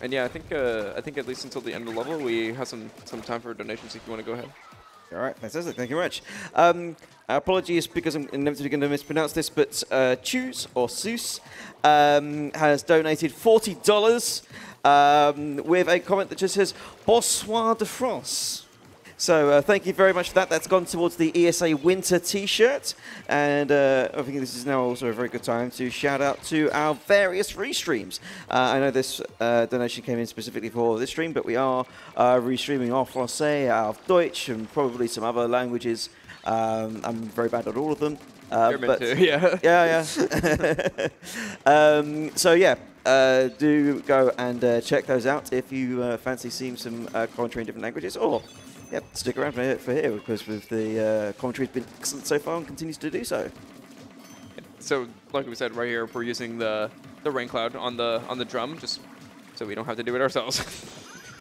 And yeah, I think uh, I think at least until the end of the level, we have some some time for donations. If you want to go ahead. All right, fantastic. Thank you very much. Um, apologies because I'm inevitably going to mispronounce this, but uh, Choose or Seuss um, has donated forty dollars um, with a comment that just says "Bonsoir de France." So uh, thank you very much for that. That's gone towards the E S A Winter T-shirt. And uh, I think this is now also a very good time to shout out to our various restreams. Uh, I know this uh, donation came in specifically for this stream, but we are uh, restreaming our Francais, our Deutsch, and probably some other languages. Um, I'm very bad at all of them. Uh, but too, yeah. Yeah, yeah. um, so, yeah, uh, do go and uh, check those out if you uh, fancy seeing some uh, commentary in different languages. Or... Yep, stick around for here, for here because with the uh, commentary has been excellent so far and continues to do so. So, like we said right here, we're using the the rain cloud on the on the drum, just so we don't have to do it ourselves.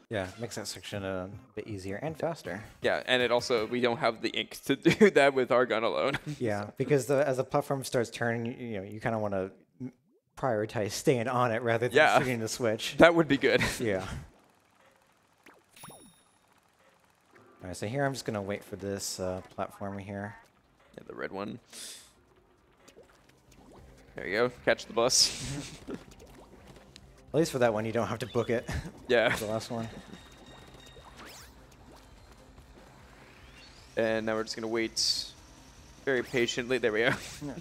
Yeah, makes that section a bit easier and faster. Yeah, and it also we don't have the ink to do that with our gun alone. Yeah, because the, as the platform starts turning, you know, you kind of want to prioritize staying on it rather than yeah, shooting the switch. That would be good. Yeah. All right, so here I'm just going to wait for this uh, platform here. Yeah, the red one. There you go. Catch the bus. At least for that one, you don't have to book it. Yeah. The last one. And now we're just going to wait very patiently. There we go. Yeah.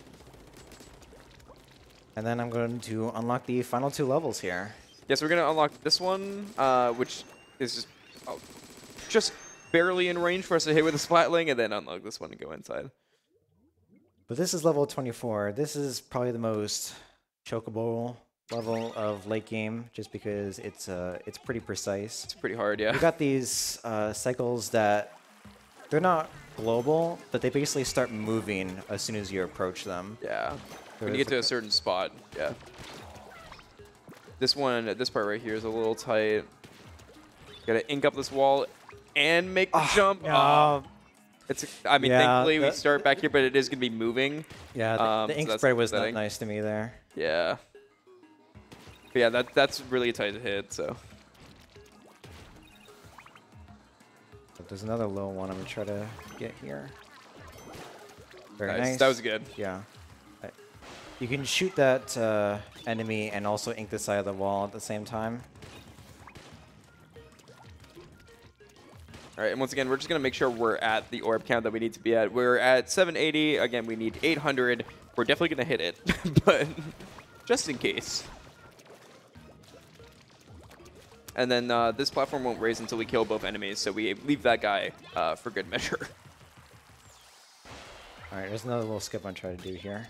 And then I'm going to unlock the final two levels here. Yes, yeah, so we're going to unlock this one, uh, which is just, oh, just barely in range for us to hit with a Splatling, and then unlock this one and go inside. But this is level twenty-four. This is probably the most chokeable level of late game, just because it's uh, it's pretty precise. It's pretty hard, yeah. We've got these uh, cycles that... They're not global, but they basically start moving as soon as you approach them. Yeah. When you get to a certain spot, yeah. This one, this part right here is a little tight. Gotta ink up this wall and make the oh, jump. Yeah. Uh, it's. I mean, yeah, thankfully the, we start back here, but it is gonna be moving. Yeah, the, um, the ink so spray was not nice to me there. Yeah. But yeah, that that's really tight to hit, so. There's another low one I'm going to try to get here. Very nice. nice. That was good. Yeah. You can shoot that uh, enemy and also ink the side of the wall at the same time. All right, and once again, we're just going to make sure we're at the orb count that we need to be at. We're at seven eighty. Again, we need eight hundred. We're definitely going to hit it, but just in case. And then uh, this platform won't raise until we kill both enemies, so we leave that guy uh, for good measure. All right, there's another little skip I'm trying to do here.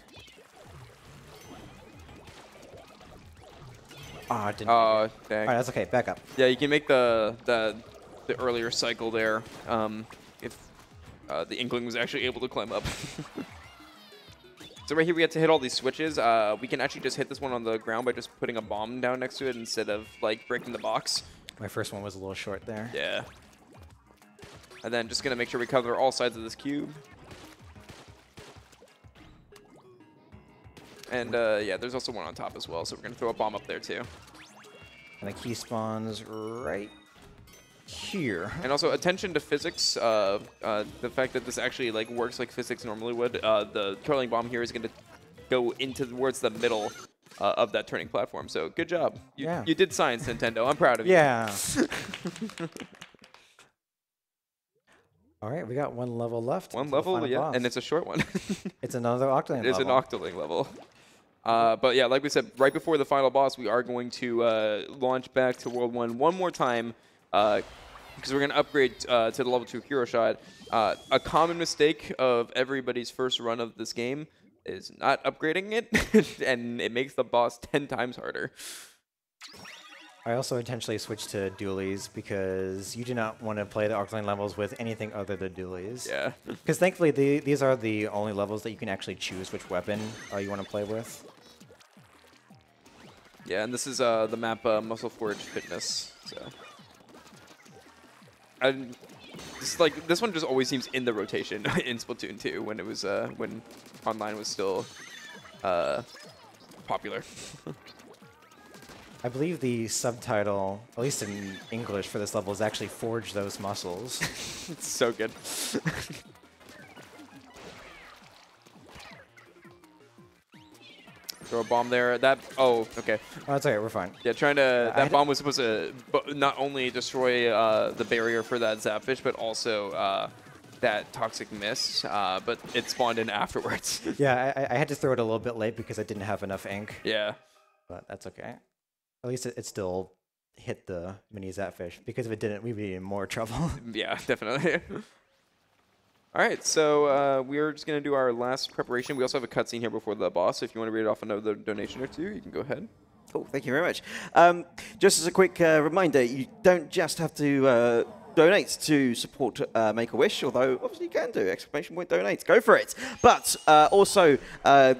Ah, oh, didn't. Oh, dang. All right, that's okay. Back up. Yeah, you can make the the, the earlier cycle there um, if uh, the Inkling was actually able to climb up. So right here we have to hit all these switches. Uh, we can actually just hit this one on the ground by just putting a bomb down next to it instead of like breaking the box. My first one was a little short there. Yeah. And then just gonna make sure we cover all sides of this cube. And uh, yeah, there's also one on top as well, so we're gonna throw a bomb up there too. And the key spawns right here. And also attention to physics, uh, uh, the fact that this actually like works like physics normally would. Uh, the curling bomb here is going to go into towards the middle uh, of that turning platform. So good job. You, yeah. you did science, Nintendo. I'm proud of you. Yeah. All right, we got one level left. One level, yeah, boss. And it's a short one. It's another Octoling level. It's an Octoling level. Uh, but yeah, like we said, right before the final boss, we are going to uh, launch back to World One one more time. Uh, because we're going to upgrade uh, to the level two hero shot. Uh, a common mistake of everybody's first run of this game is not upgrading it, and it makes the boss ten times harder. I also intentionally switched to Duelies because you do not want to play the Octoling levels with anything other than Duelies. Yeah. Because thankfully, the, these are the only levels that you can actually choose which weapon uh, you want to play with. Yeah, and this is uh, the map uh, Muscle Forge Fitness. So. And this, like, this one just always seems in the rotation in Splatoon two when it was uh, when online was still uh, popular. I believe the subtitle, at least in English for this level, is actually "Forge Those Muscles." It's so good. Throw a bomb there. That oh okay. Oh, that's okay. We're fine. Yeah, trying to. That I bomb was supposed to not only destroy uh, the barrier for that Zapfish, but also uh, that toxic mist. Uh, but it spawned in afterwards. Yeah, I, I had to throw it a little bit late because I didn't have enough ink. Yeah, but that's okay. At least it, it still hit the mini Zapfish. Because if it didn't, we'd be in more trouble. Yeah, definitely. All right, so uh, we're just going to do our last preparation. We also have a cutscene here before the boss. So if you want to read off another donation or two, you can go ahead. Cool, thank you very much. Um, just as a quick uh, reminder, you don't just have to uh, donate to support uh, Make-A-Wish, although obviously you can do, exclamation point donate, go for it. But uh, also, uh,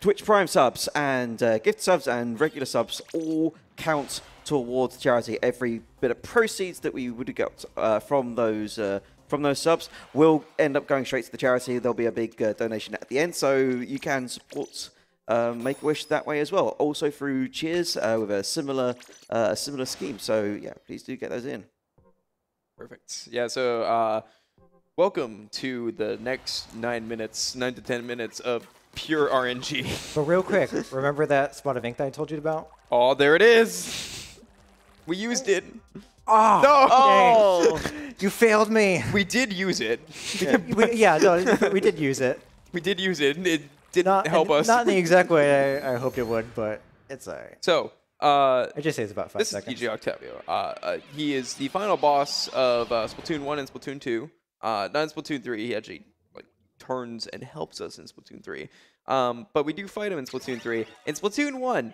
Twitch Prime subs and uh, gift subs and regular subs all count towards charity. Every bit of proceeds that we would have got uh, from those uh, From those subs will end up going straight to the charity. There'll be a big uh, donation at the end, so you can support uh, Make-A-Wish that way as well. Also through Cheers uh, with a similar uh, similar scheme. So yeah, please do get those in. Perfect. Yeah. So uh, welcome to the next nine minutes, nine to ten minutes of pure R N G. But real quick, remember that spot of ink that I told you about? Oh, there it is. We used it. Oh, no. Oh. You failed me. We did use it. Yeah, we, yeah no, we did use it. We did use it. It didn't not, help us. Not in the exact way I, I hoped it would, but it's all right. So, uh, I just say it's about five this seconds. This is D J Octavio. Uh, uh, he is the final boss of uh, Splatoon one and Splatoon two. Uh, not in Splatoon three. He actually like turns and helps us in Splatoon three. Um, but we do fight him in Splatoon three. In Splatoon one,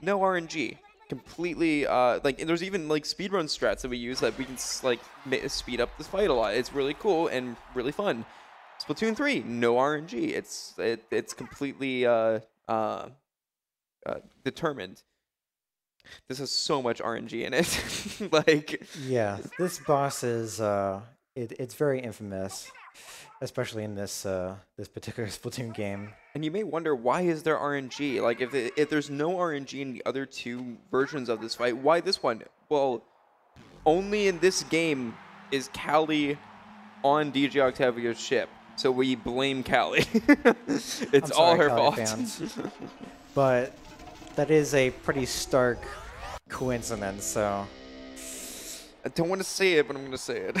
no R N G. Completely, uh, like, and there's even like speedrun strats that we use that we can like speed up this fight a lot. It's really cool and really fun. Splatoon three, no R N G. It's it, it's completely uh, uh, uh, determined. This has so much R N G in it. Like, yeah, this boss is uh, it, it's very infamous, especially in this uh, this particular Splatoon game. And you may wonder, why is there R N G? Like, if it, if there's no R N G in the other two versions of this fight, why this one? Well, only in this game is Callie on D J Octavio's ship, so we blame Callie. It's I'm sorry, all her Callie fault. Fans. But that is a pretty stark coincidence. So I don't want to say it, but I'm going to say it.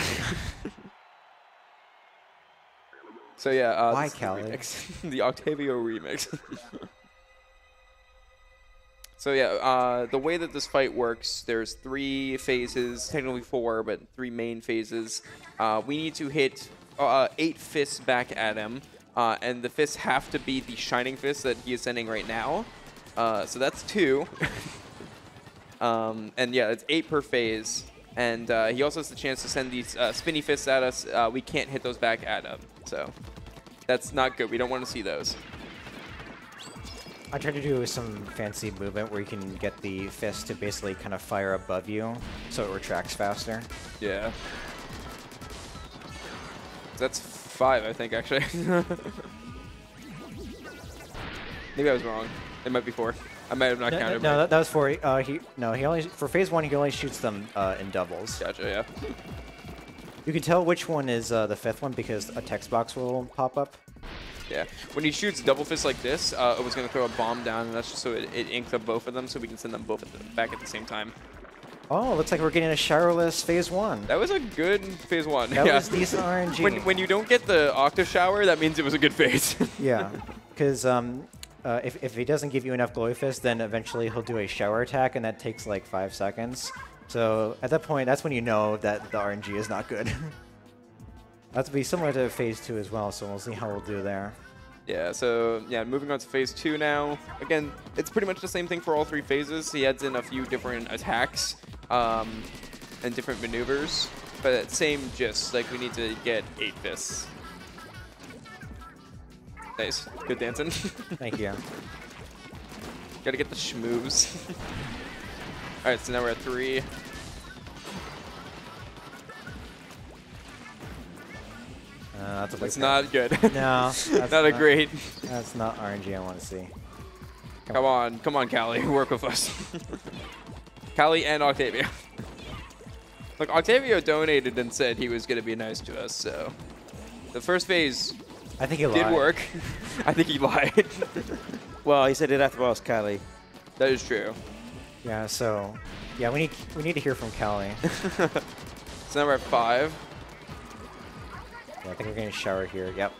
So yeah, uh, why Callie? The, the Octavio remix. So yeah, uh, the way that this fight works, there's three phases, technically four, but three main phases. Uh, we need to hit uh, eight fists back at him, uh, and the fists have to be the shining fists that he is sending right now. Uh, so that's two. um, and yeah, it's eight per phase. And uh, he also has the chance to send these uh, spinny fists at us. Uh, we can't hit those back at him. So that's not good. We don't want to see those. I tried to do some fancy movement where you can get the fist to basically kind of fire above you so it retracts faster. Yeah. That's five, I think, actually. Maybe I was wrong. It might be four. I might have not no, counted. No, no that, that was four. Uh, he no, he only for phase one he only shoots them uh, in doubles. Gotcha. Yeah. You can tell which one is uh, the fifth one because a text box will pop up. Yeah. When he shoots double fist like this, uh, it was gonna throw a bomb down, and that's just so it, it inks up both of them, so we can send them both at the, back at the same time. Oh, looks like we're getting a showerless phase one. That was a good phase one. That yeah. was decent R N G. When, when you don't get the Octo Shower, that means it was a good phase. Yeah. Because um. Uh, if, if he doesn't give you enough glowy fist, then eventually he'll do a shower attack, and that takes like five seconds. So at that point, that's when you know that the R N G is not good. That's be similar to phase two as well, so we'll see how we'll do there. Yeah, so yeah, moving on to phase two now. Again, it's pretty much the same thing for all three phases. He adds in a few different attacks um, and different maneuvers, but that same gist, like we need to get eight fists. Nice. Good dancing. Thank you. Gotta get the schmooves. Alright, so now we're at three. Uh, that's a it's not good. No. That's not, not a great. That's not R N G I want to see. Come, come on. on. Come on, Callie. Work with us. Callie and Octavio. Look, Octavio donated and said he was going to be nice to us, so. The first phase... I think he lied. Did work. I think he lied. Well, he said it after boss Callie. That is true. Yeah. So, yeah, we need we need to hear from Callie. So now we're at five. Yeah, I think we're gonna shower here. Yep.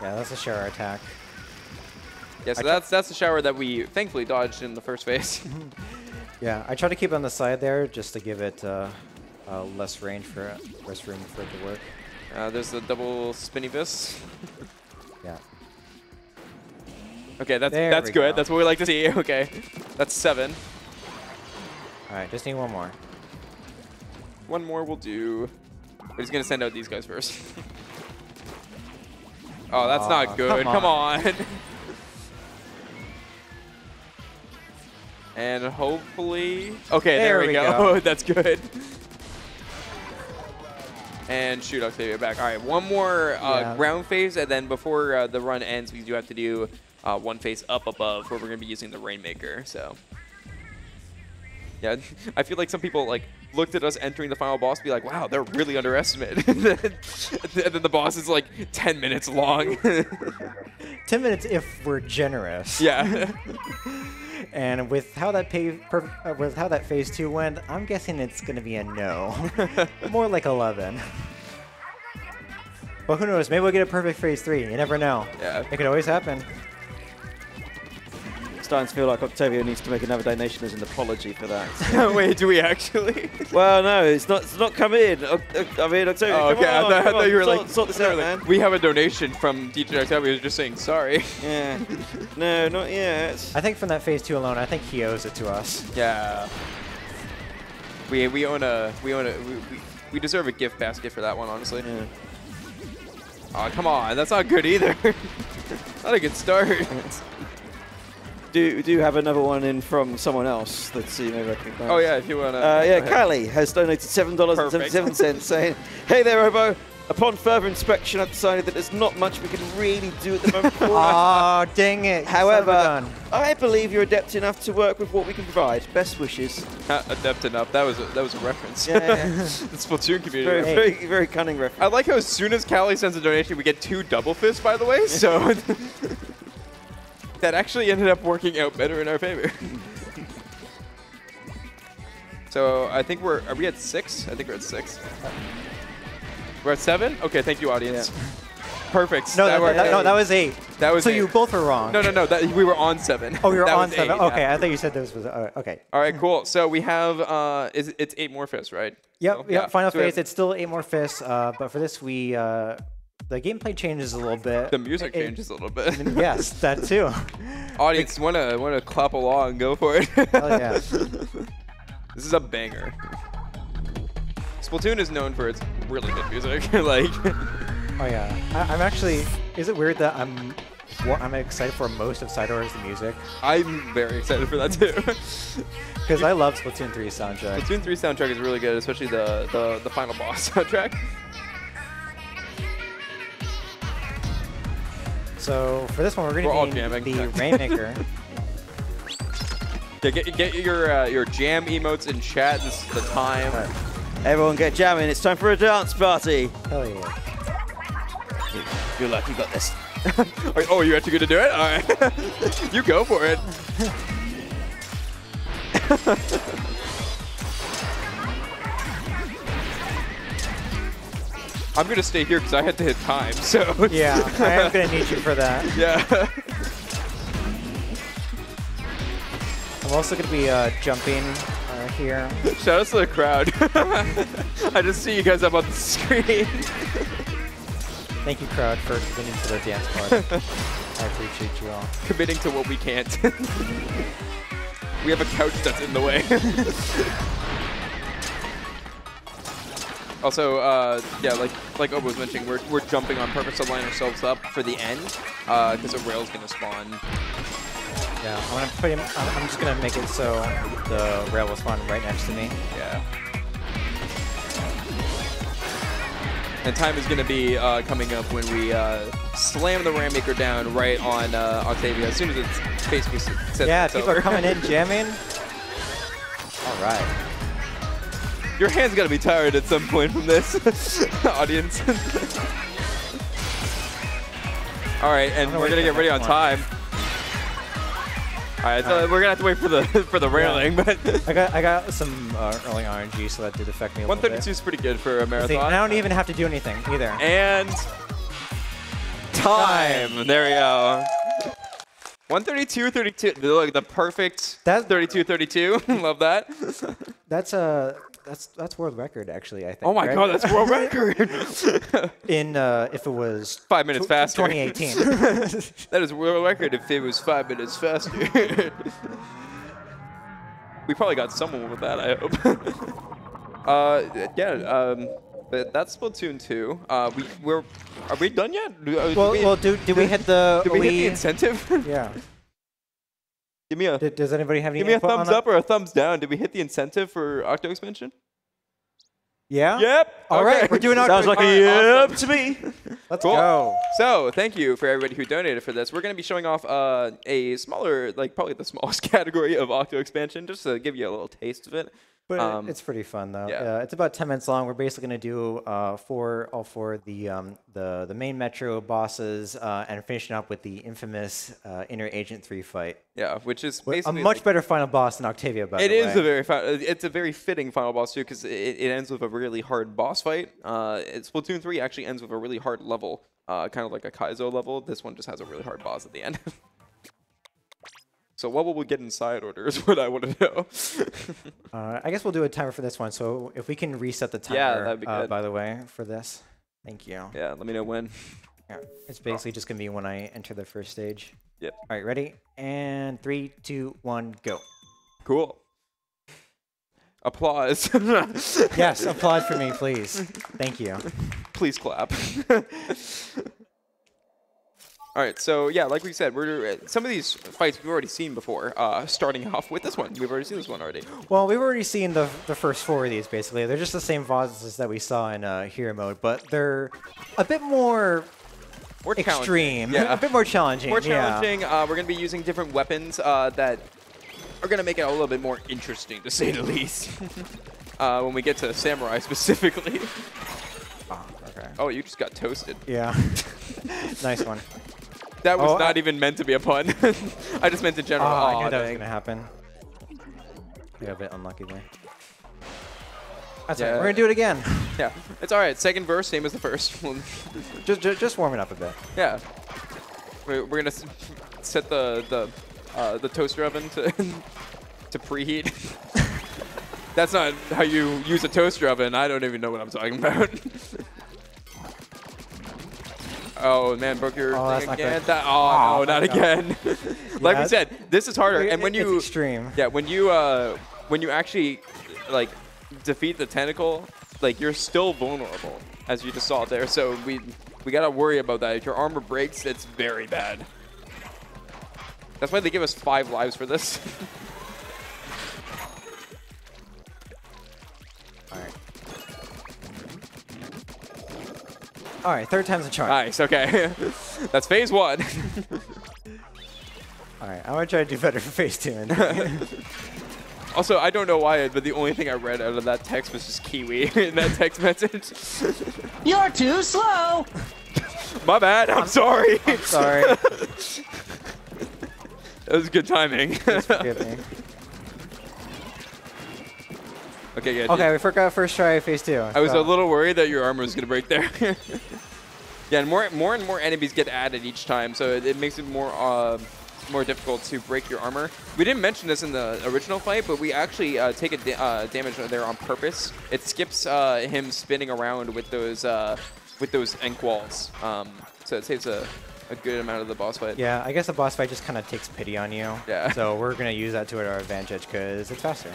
Yeah, that's a shower attack. Yeah, so I that's that's the shower that we thankfully dodged in the first phase. Yeah, I try to keep it on the side there just to give it uh, uh, less range for less room for it to work. Uh, there's the double spinny fist. Yeah. Okay, that's there that's good. Go. That's what we like to see. Okay, that's seven. All right, just need one more. One more will do. But he's gonna send out these guys first. Oh, that's uh, not good. Come on. Come on. And hopefully, okay, there, there we, we go. go. That's good. And shoot Octavio back. All right, one more uh, yeah. ground phase, and then before uh, the run ends, we do have to do uh, one phase up above, where we're going to be using the Rainmaker. So, yeah, I feel like some people like looked at us entering the final boss, and be like, "Wow, they're really underestimated." And then the boss is like ten minutes long. ten minutes if we're generous. Yeah. and with how that pay, per, uh, with how that phase two went, I'm guessing it's gonna be a no. More like eleven. But who knows? Maybe we'll get a perfect phase three. You never know. Yeah. It could always happen. Starting to feel like Octavio needs to make another donation as an apology for that. So. Wait, do we actually? Well, no, it's not. It's not come in. O o I mean, Octavio. Oh, okay. On, I thought no, you were sort, like, sort this out, like, man. We have a donation from D J Octavio just saying sorry. Yeah. No, not yet. I think from that phase two alone, I think he owes it to us. Yeah. We we own a we own a we we, we deserve a gift basket for that one, honestly. Yeah. Oh, come on, that's not good either. Not a good start. Do do have another one in from someone else. Let's see, maybe I can. Oh yeah, if you wanna. Uh, yeah, Callie has donated seven dollars and seventy-seven cents, saying, "Hey there, Oboe. Upon further inspection, I've decided that there's not much we can really do at the moment." Ah, oh, dang it! However, I believe you're adept enough to work with what we can provide. Best wishes. Not adept enough. That was a, that was a reference. Yeah, yeah. The Splatoon community. Very, very, very cunning reference. I like how as soon as Callie sends a donation, we get two double fists. By the way, so. That actually ended up working out better in our favor. So I think we're, are we at six? I think we're at six. We're at seven? Okay, thank you, audience. Yeah. Perfect. No, that, that, that, no, that was eight. That was so eight. You both were wrong. No, no, no, that, we were on seven. Oh, we were that on seven. Eight, okay, yeah. I thought you said this was, uh, okay. All right, cool. So we have, uh, is, it's eight more fists, right? Yep, so, yep. Yeah. Final so phase, it's still eight more fists, uh, but for this we, uh, the gameplay changes a little bit. The music it, changes a little bit. Yes, that too. Audience, want to want to clap along? Go for it. Hell yeah! This is a banger. Splatoon is known for its really good music. Like, oh yeah, I, I'm actually. Is it weird that I'm what I'm excited for most of Sidora's music? I'm very excited for that too. Because I love Splatoon three soundtrack. Splatoon three soundtrack is really good, especially the the, the final boss soundtrack. So for this one, we're going to be the Rainmaker. Yeah, get, get your uh, your jam emotes in chat. This is the time. Right. Everyone get jamming. It's time for a dance party. Hell yeah. Good luck. You got this. Oh, you're actually good to do it? All right. You go for it. I'm going to stay here because I had to hit time, so... Yeah, I am going to need you for that. Yeah. I'm also going to be uh, jumping uh, here. Shout out to the crowd. I just see you guys up on the screen. Thank you, crowd, for committing to the dance party. I appreciate you all. Committing to what we can't. We have a couch that's in the way. Also, uh, yeah, like like Oboe was mentioning, we're, we're jumping on purpose to line ourselves up for the end, because uh, a rail's going to spawn. Yeah, I'm gonna put him, I'm just going to make it so the rail will spawn right next to me. Yeah. And time is going to be uh, coming up when we uh, slam the Rainmaker down right on uh, Octavia as soon as it's basically set. Yeah, people are coming in jamming. All right. Your hand's gotta be tired at some point from this, audience. All right, and we're gonna get ready on time. All right, so we're gonna have to wait for the for the railing, yeah. But I got I got some uh, early R N G, so that did affect me a little bit. one thirty-two is pretty good for a marathon. I don't even have to do anything either. And time. time. There we go. one thirty-two thirty-two. Look, the perfect. That's thirty-two thirty-two. Love that. That's a. Uh, That's that's world record, actually, I think. Oh my right? God, that's world record! In uh, if it was five minutes faster, twenty eighteen. That is world record if it was five minutes faster. We probably got someone with that, I hope. uh, yeah, um, but that's Splatoon two. Uh, we we're are we done yet? Do, uh, well, do we, well, do do we hit the? Do we, we hit the incentive? Yeah. Give me a, Did, does anybody have any give me a thumbs up or a thumbs down? Did we hit the incentive for Octo Expansion? Yeah? Yep. All okay. right, we're doing Octo Expansion. Sounds like a yep awesome. to me. Let's cool. go. So thank you for everybody who donated for this. We're going to be showing off uh, a smaller, like probably the smallest category of Octo Expansion, just to give you a little taste of it. But um, it's pretty fun though. Yeah. Uh, it's about ten minutes long. We're basically going to do uh, four, all four of the um, the the main Metro bosses, uh, and finishing up with the infamous uh, Inner Agent three fight. Yeah, which is basically a much like, better final boss than Octavia. By it the is way. a very fun, it's a very fitting final boss too, because it, it ends with a really hard boss fight. Uh, Splatoon three actually ends with a really hard level, uh, kind of like a Kaizo level. This one just has a really hard boss at the end. So what will we get in side order is what I want to know. uh, I guess we'll do a timer for this one. So if we can reset the timer, yeah, that'd be good. Uh, by the way, for this. Thank you. Yeah, let me know when. Yeah, it's basically oh. just going to be when I enter the first stage. Yep. All right, ready? And three, two, one, go. Cool. Applause. Yes, applause for me, please. Thank you. Please clap. All right, so yeah, like we said, we're some of these fights we've already seen before. Uh, starting off with this one, we've already seen this one already. Well, we've already seen the the first four of these basically. They're just the same bosses that we saw in uh, Hero Mode, but they're a bit more more extreme, yeah. a bit more challenging. More challenging. Yeah. Uh, we're gonna be using different weapons uh, that are gonna make it a little bit more interesting, to say the least. uh, when we get to Samurai specifically. Oh, okay. Oh, you just got toasted. Yeah. Nice one. That was oh, not I even meant to be a pun. I just meant in general. Oh, I knew that dang. was going to happen. We got a bit unlucky there. That's yeah. all right. We're going to do it again. Yeah. It's all right. Second verse, same as the first. just, just just warming up a bit. Yeah. We're, we're going to set the the, uh, the toaster oven to, to preheat. That's not how you use a toaster oven. I don't even know what I'm talking about. Oh, man, broke your oh, thing again. That, oh, oh, no, not God. again. Like yeah, we said, this is harder. It, and when you, it's extreme. Yeah, when you, uh, when you actually, like, defeat the tentacle, like, you're still vulnerable, as you just saw there. So we we got to worry about that. If your armor breaks, it's very bad. That's why they give us five lives for this. All right. All right, third time's a charm. Nice, okay. That's phase one. All right, I'm going to try to do better for phase two. Also, I don't know why, but the only thing I read out of that text was just Kiwi in that text message. You're too slow. My bad, I'm, I'm sorry. I'm sorry. That was good timing. Please forgive me. Okay, good. Okay, yeah. we forgot first try phase two. I was so. a little worried that your armor was going to break there. Yeah, and more, more and more enemies get added each time, so it, it makes it more uh, more difficult to break your armor. We didn't mention this in the original fight, but we actually uh, take a da uh, damage there on purpose. It skips uh, him spinning around with those uh, with those ink walls, um, so it saves a, a good amount of the boss fight. Yeah, I guess the boss fight just kind of takes pity on you. Yeah. So we're going to use that to our advantage because it's faster.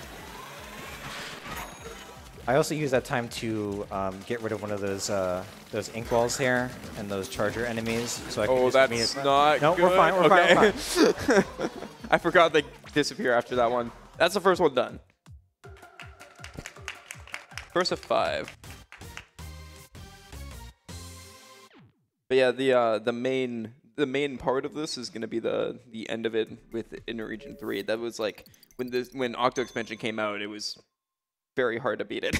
I also use that time to um, get rid of one of those uh, those ink walls here and those charger enemies. So I can oh, that's not no, good. we're fine. We're okay. fine. We're fine. I forgot they disappear after that one. That's the first one done. First of five. But yeah, the uh, the main the main part of this is going to be the the end of it with Inner Agent three. That was like when this when Octo Expansion came out, it was very hard to beat it.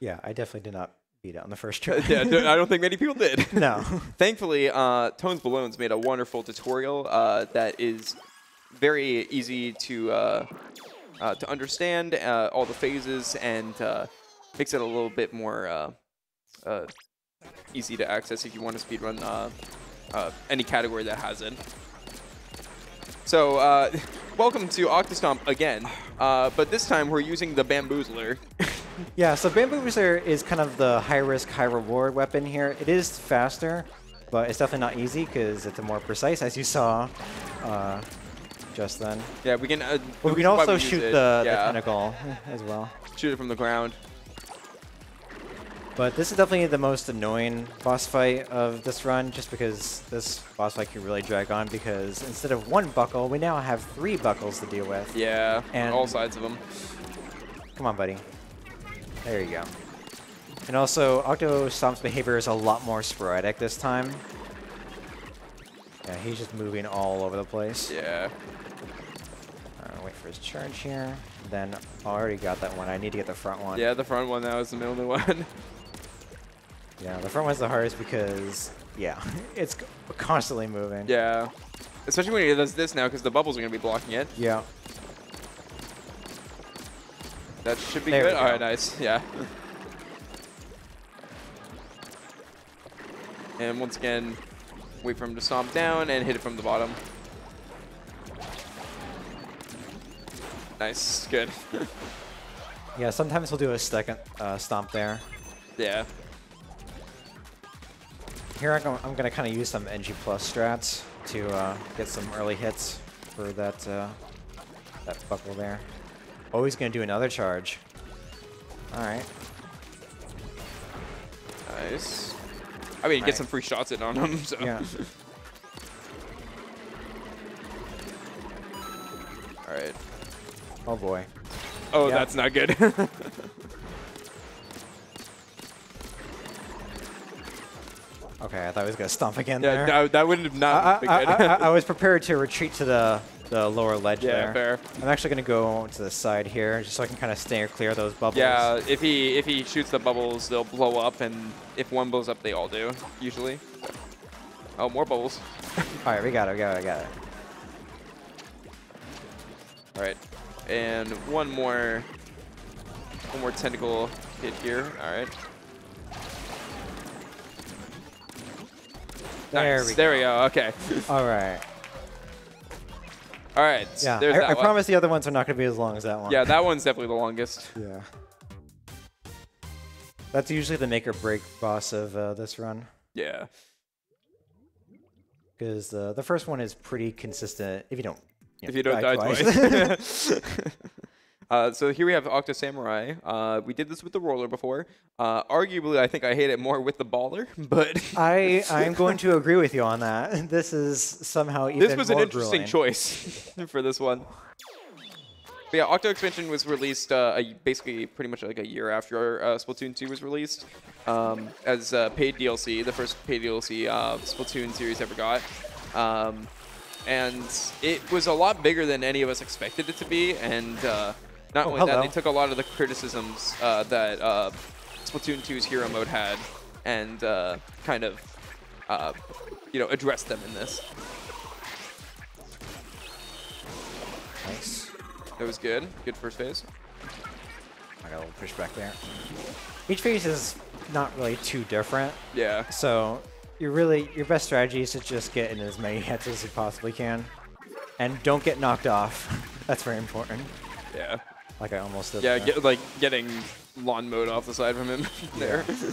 Yeah, I definitely did not beat it on the first try. Yeah, I don't think many people did. No. Thankfully, uh, Tones Balones made a wonderful tutorial uh, that is very easy to uh, uh, to understand uh, all the phases and uh, makes it a little bit more uh, uh, easy to access if you want to speedrun uh, uh, any category that has it. So, uh, welcome to Octo Stomp again, uh, but this time we're using the Bamboozler. Yeah, so Bamboozler is kind of the high-risk, high-reward weapon here. It is faster, but it's definitely not easy because it's more precise, as you saw uh, just then. Yeah, we can... Uh, well, we can also we shoot the, yeah. the tentacle as well. Shoot it from the ground. But this is definitely the most annoying boss fight of this run, just because this boss fight can really drag on, because instead of one buckle, we now have three buckles to deal with. Yeah, and on all sides of them. Come on, buddy. There you go. And also, Octo Stomp's behavior is a lot more sporadic this time. Yeah, he's just moving all over the place. Yeah. All right, wait. for his charge here. Then I already got that one. I need to get the front one. Yeah, the front one. That was the only one. Yeah, the front one's the hardest because, yeah, it's constantly moving. Yeah. Especially when he does this now because the bubbles are going to be blocking it. Yeah. That should be there good. All right, nice. Yeah. And once again, wait for him to stomp down and hit it from the bottom. Nice. Good. Yeah, sometimes he'll do a second uh, stomp there. Yeah. Here I go, I'm going to kind of use some N G Plus strats to uh, get some early hits for that, uh, that buckle there. Oh, he's going to do another charge. All right. Nice. I mean, get right. some free shots in on him. So. Yeah. All right. Oh, boy. Oh, yeah. That's not good. Okay, I thought he was going to stomp again yeah, there. That, that wouldn't have not been good. I, I, I was prepared to retreat to the, the lower ledge yeah, there. Fair. I'm actually going to go to the side here just so I can kind of stay clear of those bubbles. Yeah, if he if he shoots the bubbles, they'll blow up, and if one blows up, they all do, usually. Oh, more bubbles. All right, we got it, we got it, we got it. All right, and one more, one more tentacle hit here. All right. There, nice. we, there go. we go. Okay. All right. All right. So yeah. There's I, that I one. promise the other ones are not going to be as long as that one. Yeah, that one's definitely the longest. Yeah. That's usually the make or break boss of uh, this run. Yeah. Because uh, the first one is pretty consistent. If you don't, you know, if you don't die, die twice. twice. Uh, so here we have Octo Samurai. Uh, we did this with the roller before. Uh, arguably, I think I hate it more with the baller, but I I'm going to agree with you on that. This is somehow even more This was more an interesting grueling. choice for this one. But yeah, Octo Expansion was released uh, a, basically pretty much like a year after uh, Splatoon two was released um, as uh, paid D L C, the first paid D L C uh, Splatoon series ever got. Um, and it was a lot bigger than any of us expected it to be, and. Uh, Not only oh, that, they took a lot of the criticisms uh, that uh, Splatoon two's Hero Mode had and uh, kind of, uh, you know, addressed them in this. Nice. That was good. Good first phase. I got a little pushback there. Each phase is not really too different. Yeah. So you're really, your best strategy is to just get in as many hits as you possibly can. And don't get knocked off. That's very important. Yeah. Like I almost did. Yeah, get, like getting lawn mowed off the side from him there. Yeah.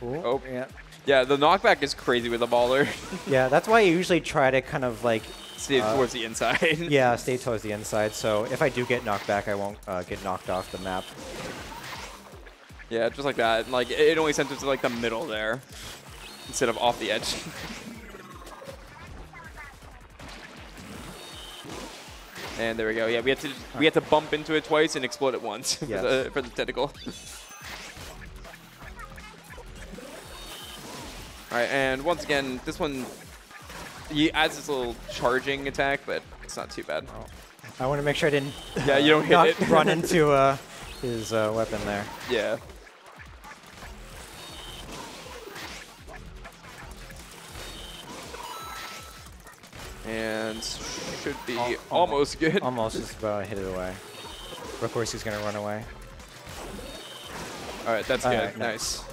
Cool. Oh yeah. Yeah, the knockback is crazy with the baller. Yeah, that's why I usually try to kind of like stay uh, towards the inside. Yeah, stay towards the inside. So if I do get knocked back, I won't uh, get knocked off the map. Yeah, just like that. Like it only sent it to like the middle there, instead of off the edge. And there we go. Yeah, we had to we had to bump into it twice and explode it once yes. for, the, for the tentacle. All right, and once again, this one he adds this little charging attack, but it's not too bad. Oh. I want to make sure I didn't. Yeah, uh, you don't hit it. Run into uh, his uh, weapon there. Yeah. And should be Al almost, almost good. Almost just about hit it away. But of course he's gonna run away. Alright, that's All good. Right, nice. nice.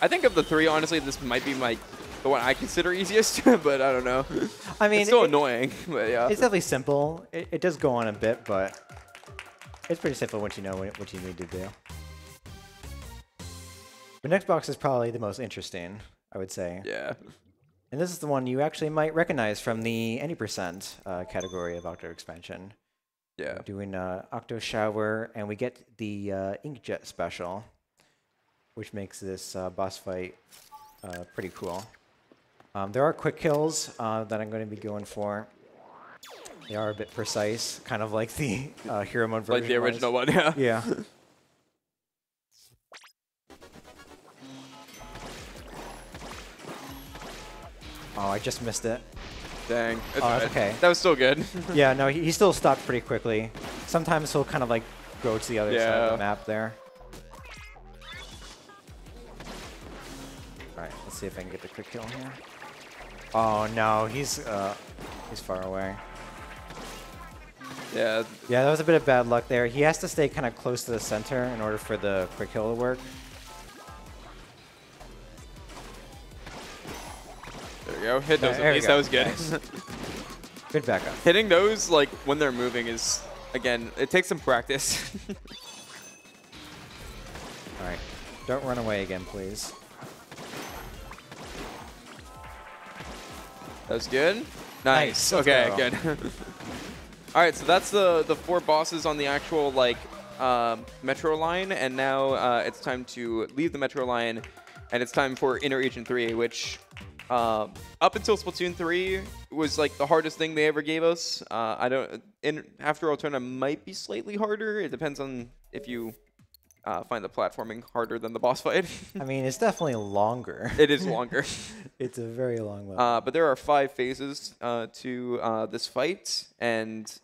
I think of the three, honestly, this might be my the one I consider easiest, but I don't know. I mean it's still it, annoying, but yeah. It's definitely simple. It, it does go on a bit, but it's pretty simple once you know what you need to do. The next box is probably the most interesting, I would say. Yeah. And this is the one you actually might recognize from the any percent uh, category of Octo Expansion. Yeah. We're doing uh, Octo Shower, and we get the uh, Inkjet special, which makes this uh, boss fight uh, pretty cool. Um, there are quick kills uh, that I'm going to be going for. They are a bit precise, kind of like the uh, Hero Mode version. Like the original one, yeah. Yeah. Oh, I just missed it. Dang. That's oh, that's right. okay. That was still good. Yeah, no, he, he still stopped pretty quickly. Sometimes he'll kind of like go to the other yeah. side of the map there. All right, let's see if I can get the quick kill here. Oh no, he's uh, he's far away. Yeah. Yeah, that was a bit of bad luck there. He has to stay kind of close to the center in order for the quick kill to work. There we go. Hit those. At least that was good. Nice. Good backup. Hitting those like when they're moving is, again, it takes some practice. All right. Don't run away again, please. That was good. Nice. nice. Okay. Go. Good. All right, so that's the the four bosses on the actual like uh, metro line, and now uh, it's time to leave the metro line, and it's time for Inner Agent three, which uh, up until Splatoon three was like the hardest thing they ever gave us. Uh, I don't. In, after Alterna might be slightly harder. It depends on if you uh, find the platforming harder than the boss fight. I mean, it's definitely longer. It is longer. It's a very long level. Uh, but there are five phases uh, to uh, this fight, and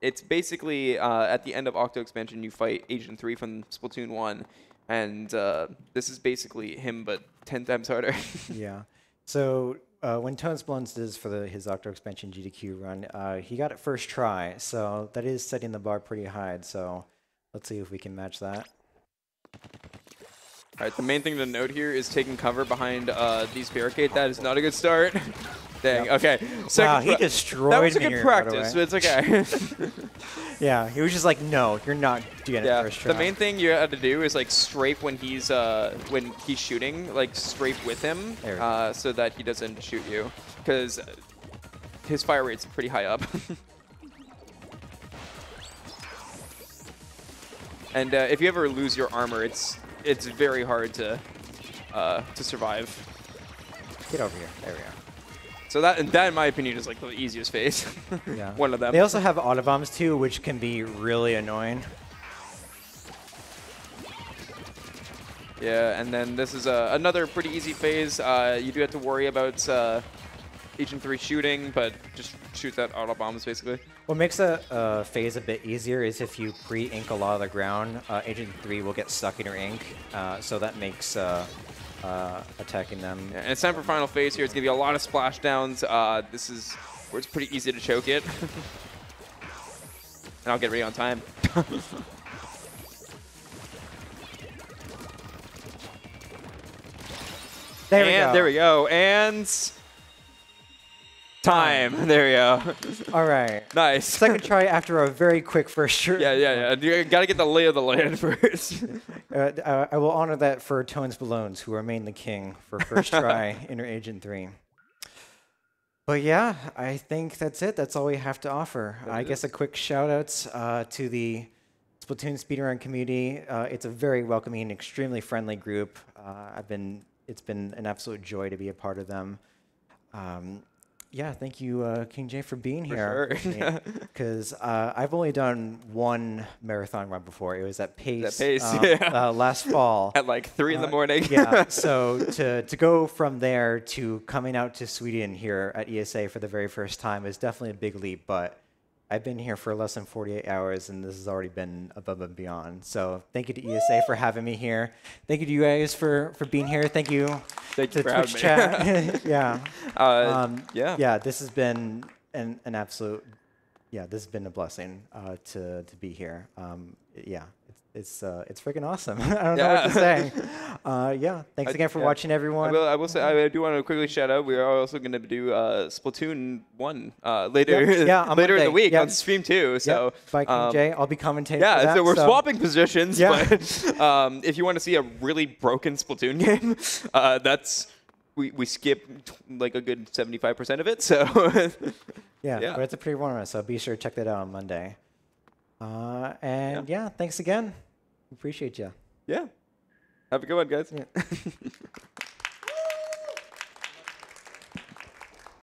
it's basically uh, at the end of Octo Expansion, you fight Agent three from Splatoon one, and uh, this is basically him, but ten times harder. Yeah. So uh, when Tones Balones did this for the, his Octo Expansion G D Q run, uh, he got it first try, so that is setting the bar pretty high. So let's see if we can match that. All right. The main thing to note here is taking cover behind uh, these barricades. That is not a good start. Dang. Yep. Okay. Second wow, he destroyed me. That was a good practice, but it's okay. Yeah, he was just like, "No, you're not doing yeah. it first try." The main thing you had to do is like strafe when he's uh, when he's shooting, like strafe with him, uh, so that he doesn't shoot you, because his fire rate's pretty high up. And uh, if you ever lose your armor, it's it's very hard to uh, to survive. Get over here. There we go. So that, that, in my opinion, is like the easiest phase. Yeah. One of them. They also have autobombs too, which can be really annoying. Yeah, and then this is uh, another pretty easy phase. Uh, you do have to worry about uh, Agent three shooting, but just shoot that autobombs basically. What makes a uh, phase a bit easier is if you pre-ink a lot of the ground, uh, Agent three will get stuck in your ink, uh, so that makes... Uh, Uh, attacking them. Yeah, and it's time for final phase here. It's going to be a lot of splashdowns. Uh, this is where it's pretty easy to choke it. And I'll get ready on time. There we go. There we go. And... Time. There we go. All right. Nice. Second try after a very quick first try. Yeah, yeah, yeah. You got to get the lay of the land first. uh, uh, I will honor that for Tones Balones, who remain the king for first try Inner Agent three. But yeah, I think that's it. That's all we have to offer. That I is. guess a quick shout out uh, to the Splatoon speedrun community. Uh, it's a very welcoming and extremely friendly group. Uh, I've been. It's been an absolute joy to be a part of them. Um, Yeah, thank you, uh, King J, for being for here. Because sure. uh, I've only done one marathon run before. It was at Pace, that Pace um, yeah. uh, last fall. At like three uh, in the morning. Yeah, so to, to go from there to coming out to Sweden here at E S A for the very first time is definitely a big leap. But I've been here for less than forty-eight hours, and this has already been above and beyond. So thank you to E S A for having me here. Thank you to you guys for, for being here. Thank you. Thank you for having me. Chat. yeah. Uh, um, yeah. Yeah. This has been an, an absolute. Yeah, this has been a blessing uh, to to be here. Um, yeah, it's it's uh, it's freaking awesome. I don't yeah. know what to say. Uh, yeah. Thanks I, again for yeah. watching, everyone. I will, I will say I do want to quickly shout out. We are also going to do uh, Splatoon one uh, later yeah. Yeah, later Monday. in the week yeah. on stream two. So yeah. by um, King J, I'll be commentating. Yeah. For that, so we're so. swapping positions. Yeah. But um, if you want to see a really broken Splatoon game, uh, that's. We, we skipped like a good seventy-five percent of it, so. yeah, yeah, but it's a pretty warm one, so be sure to check that out on Monday. Uh, and yeah. yeah, thanks again. Appreciate you. Yeah. Have a good one, guys. Yeah.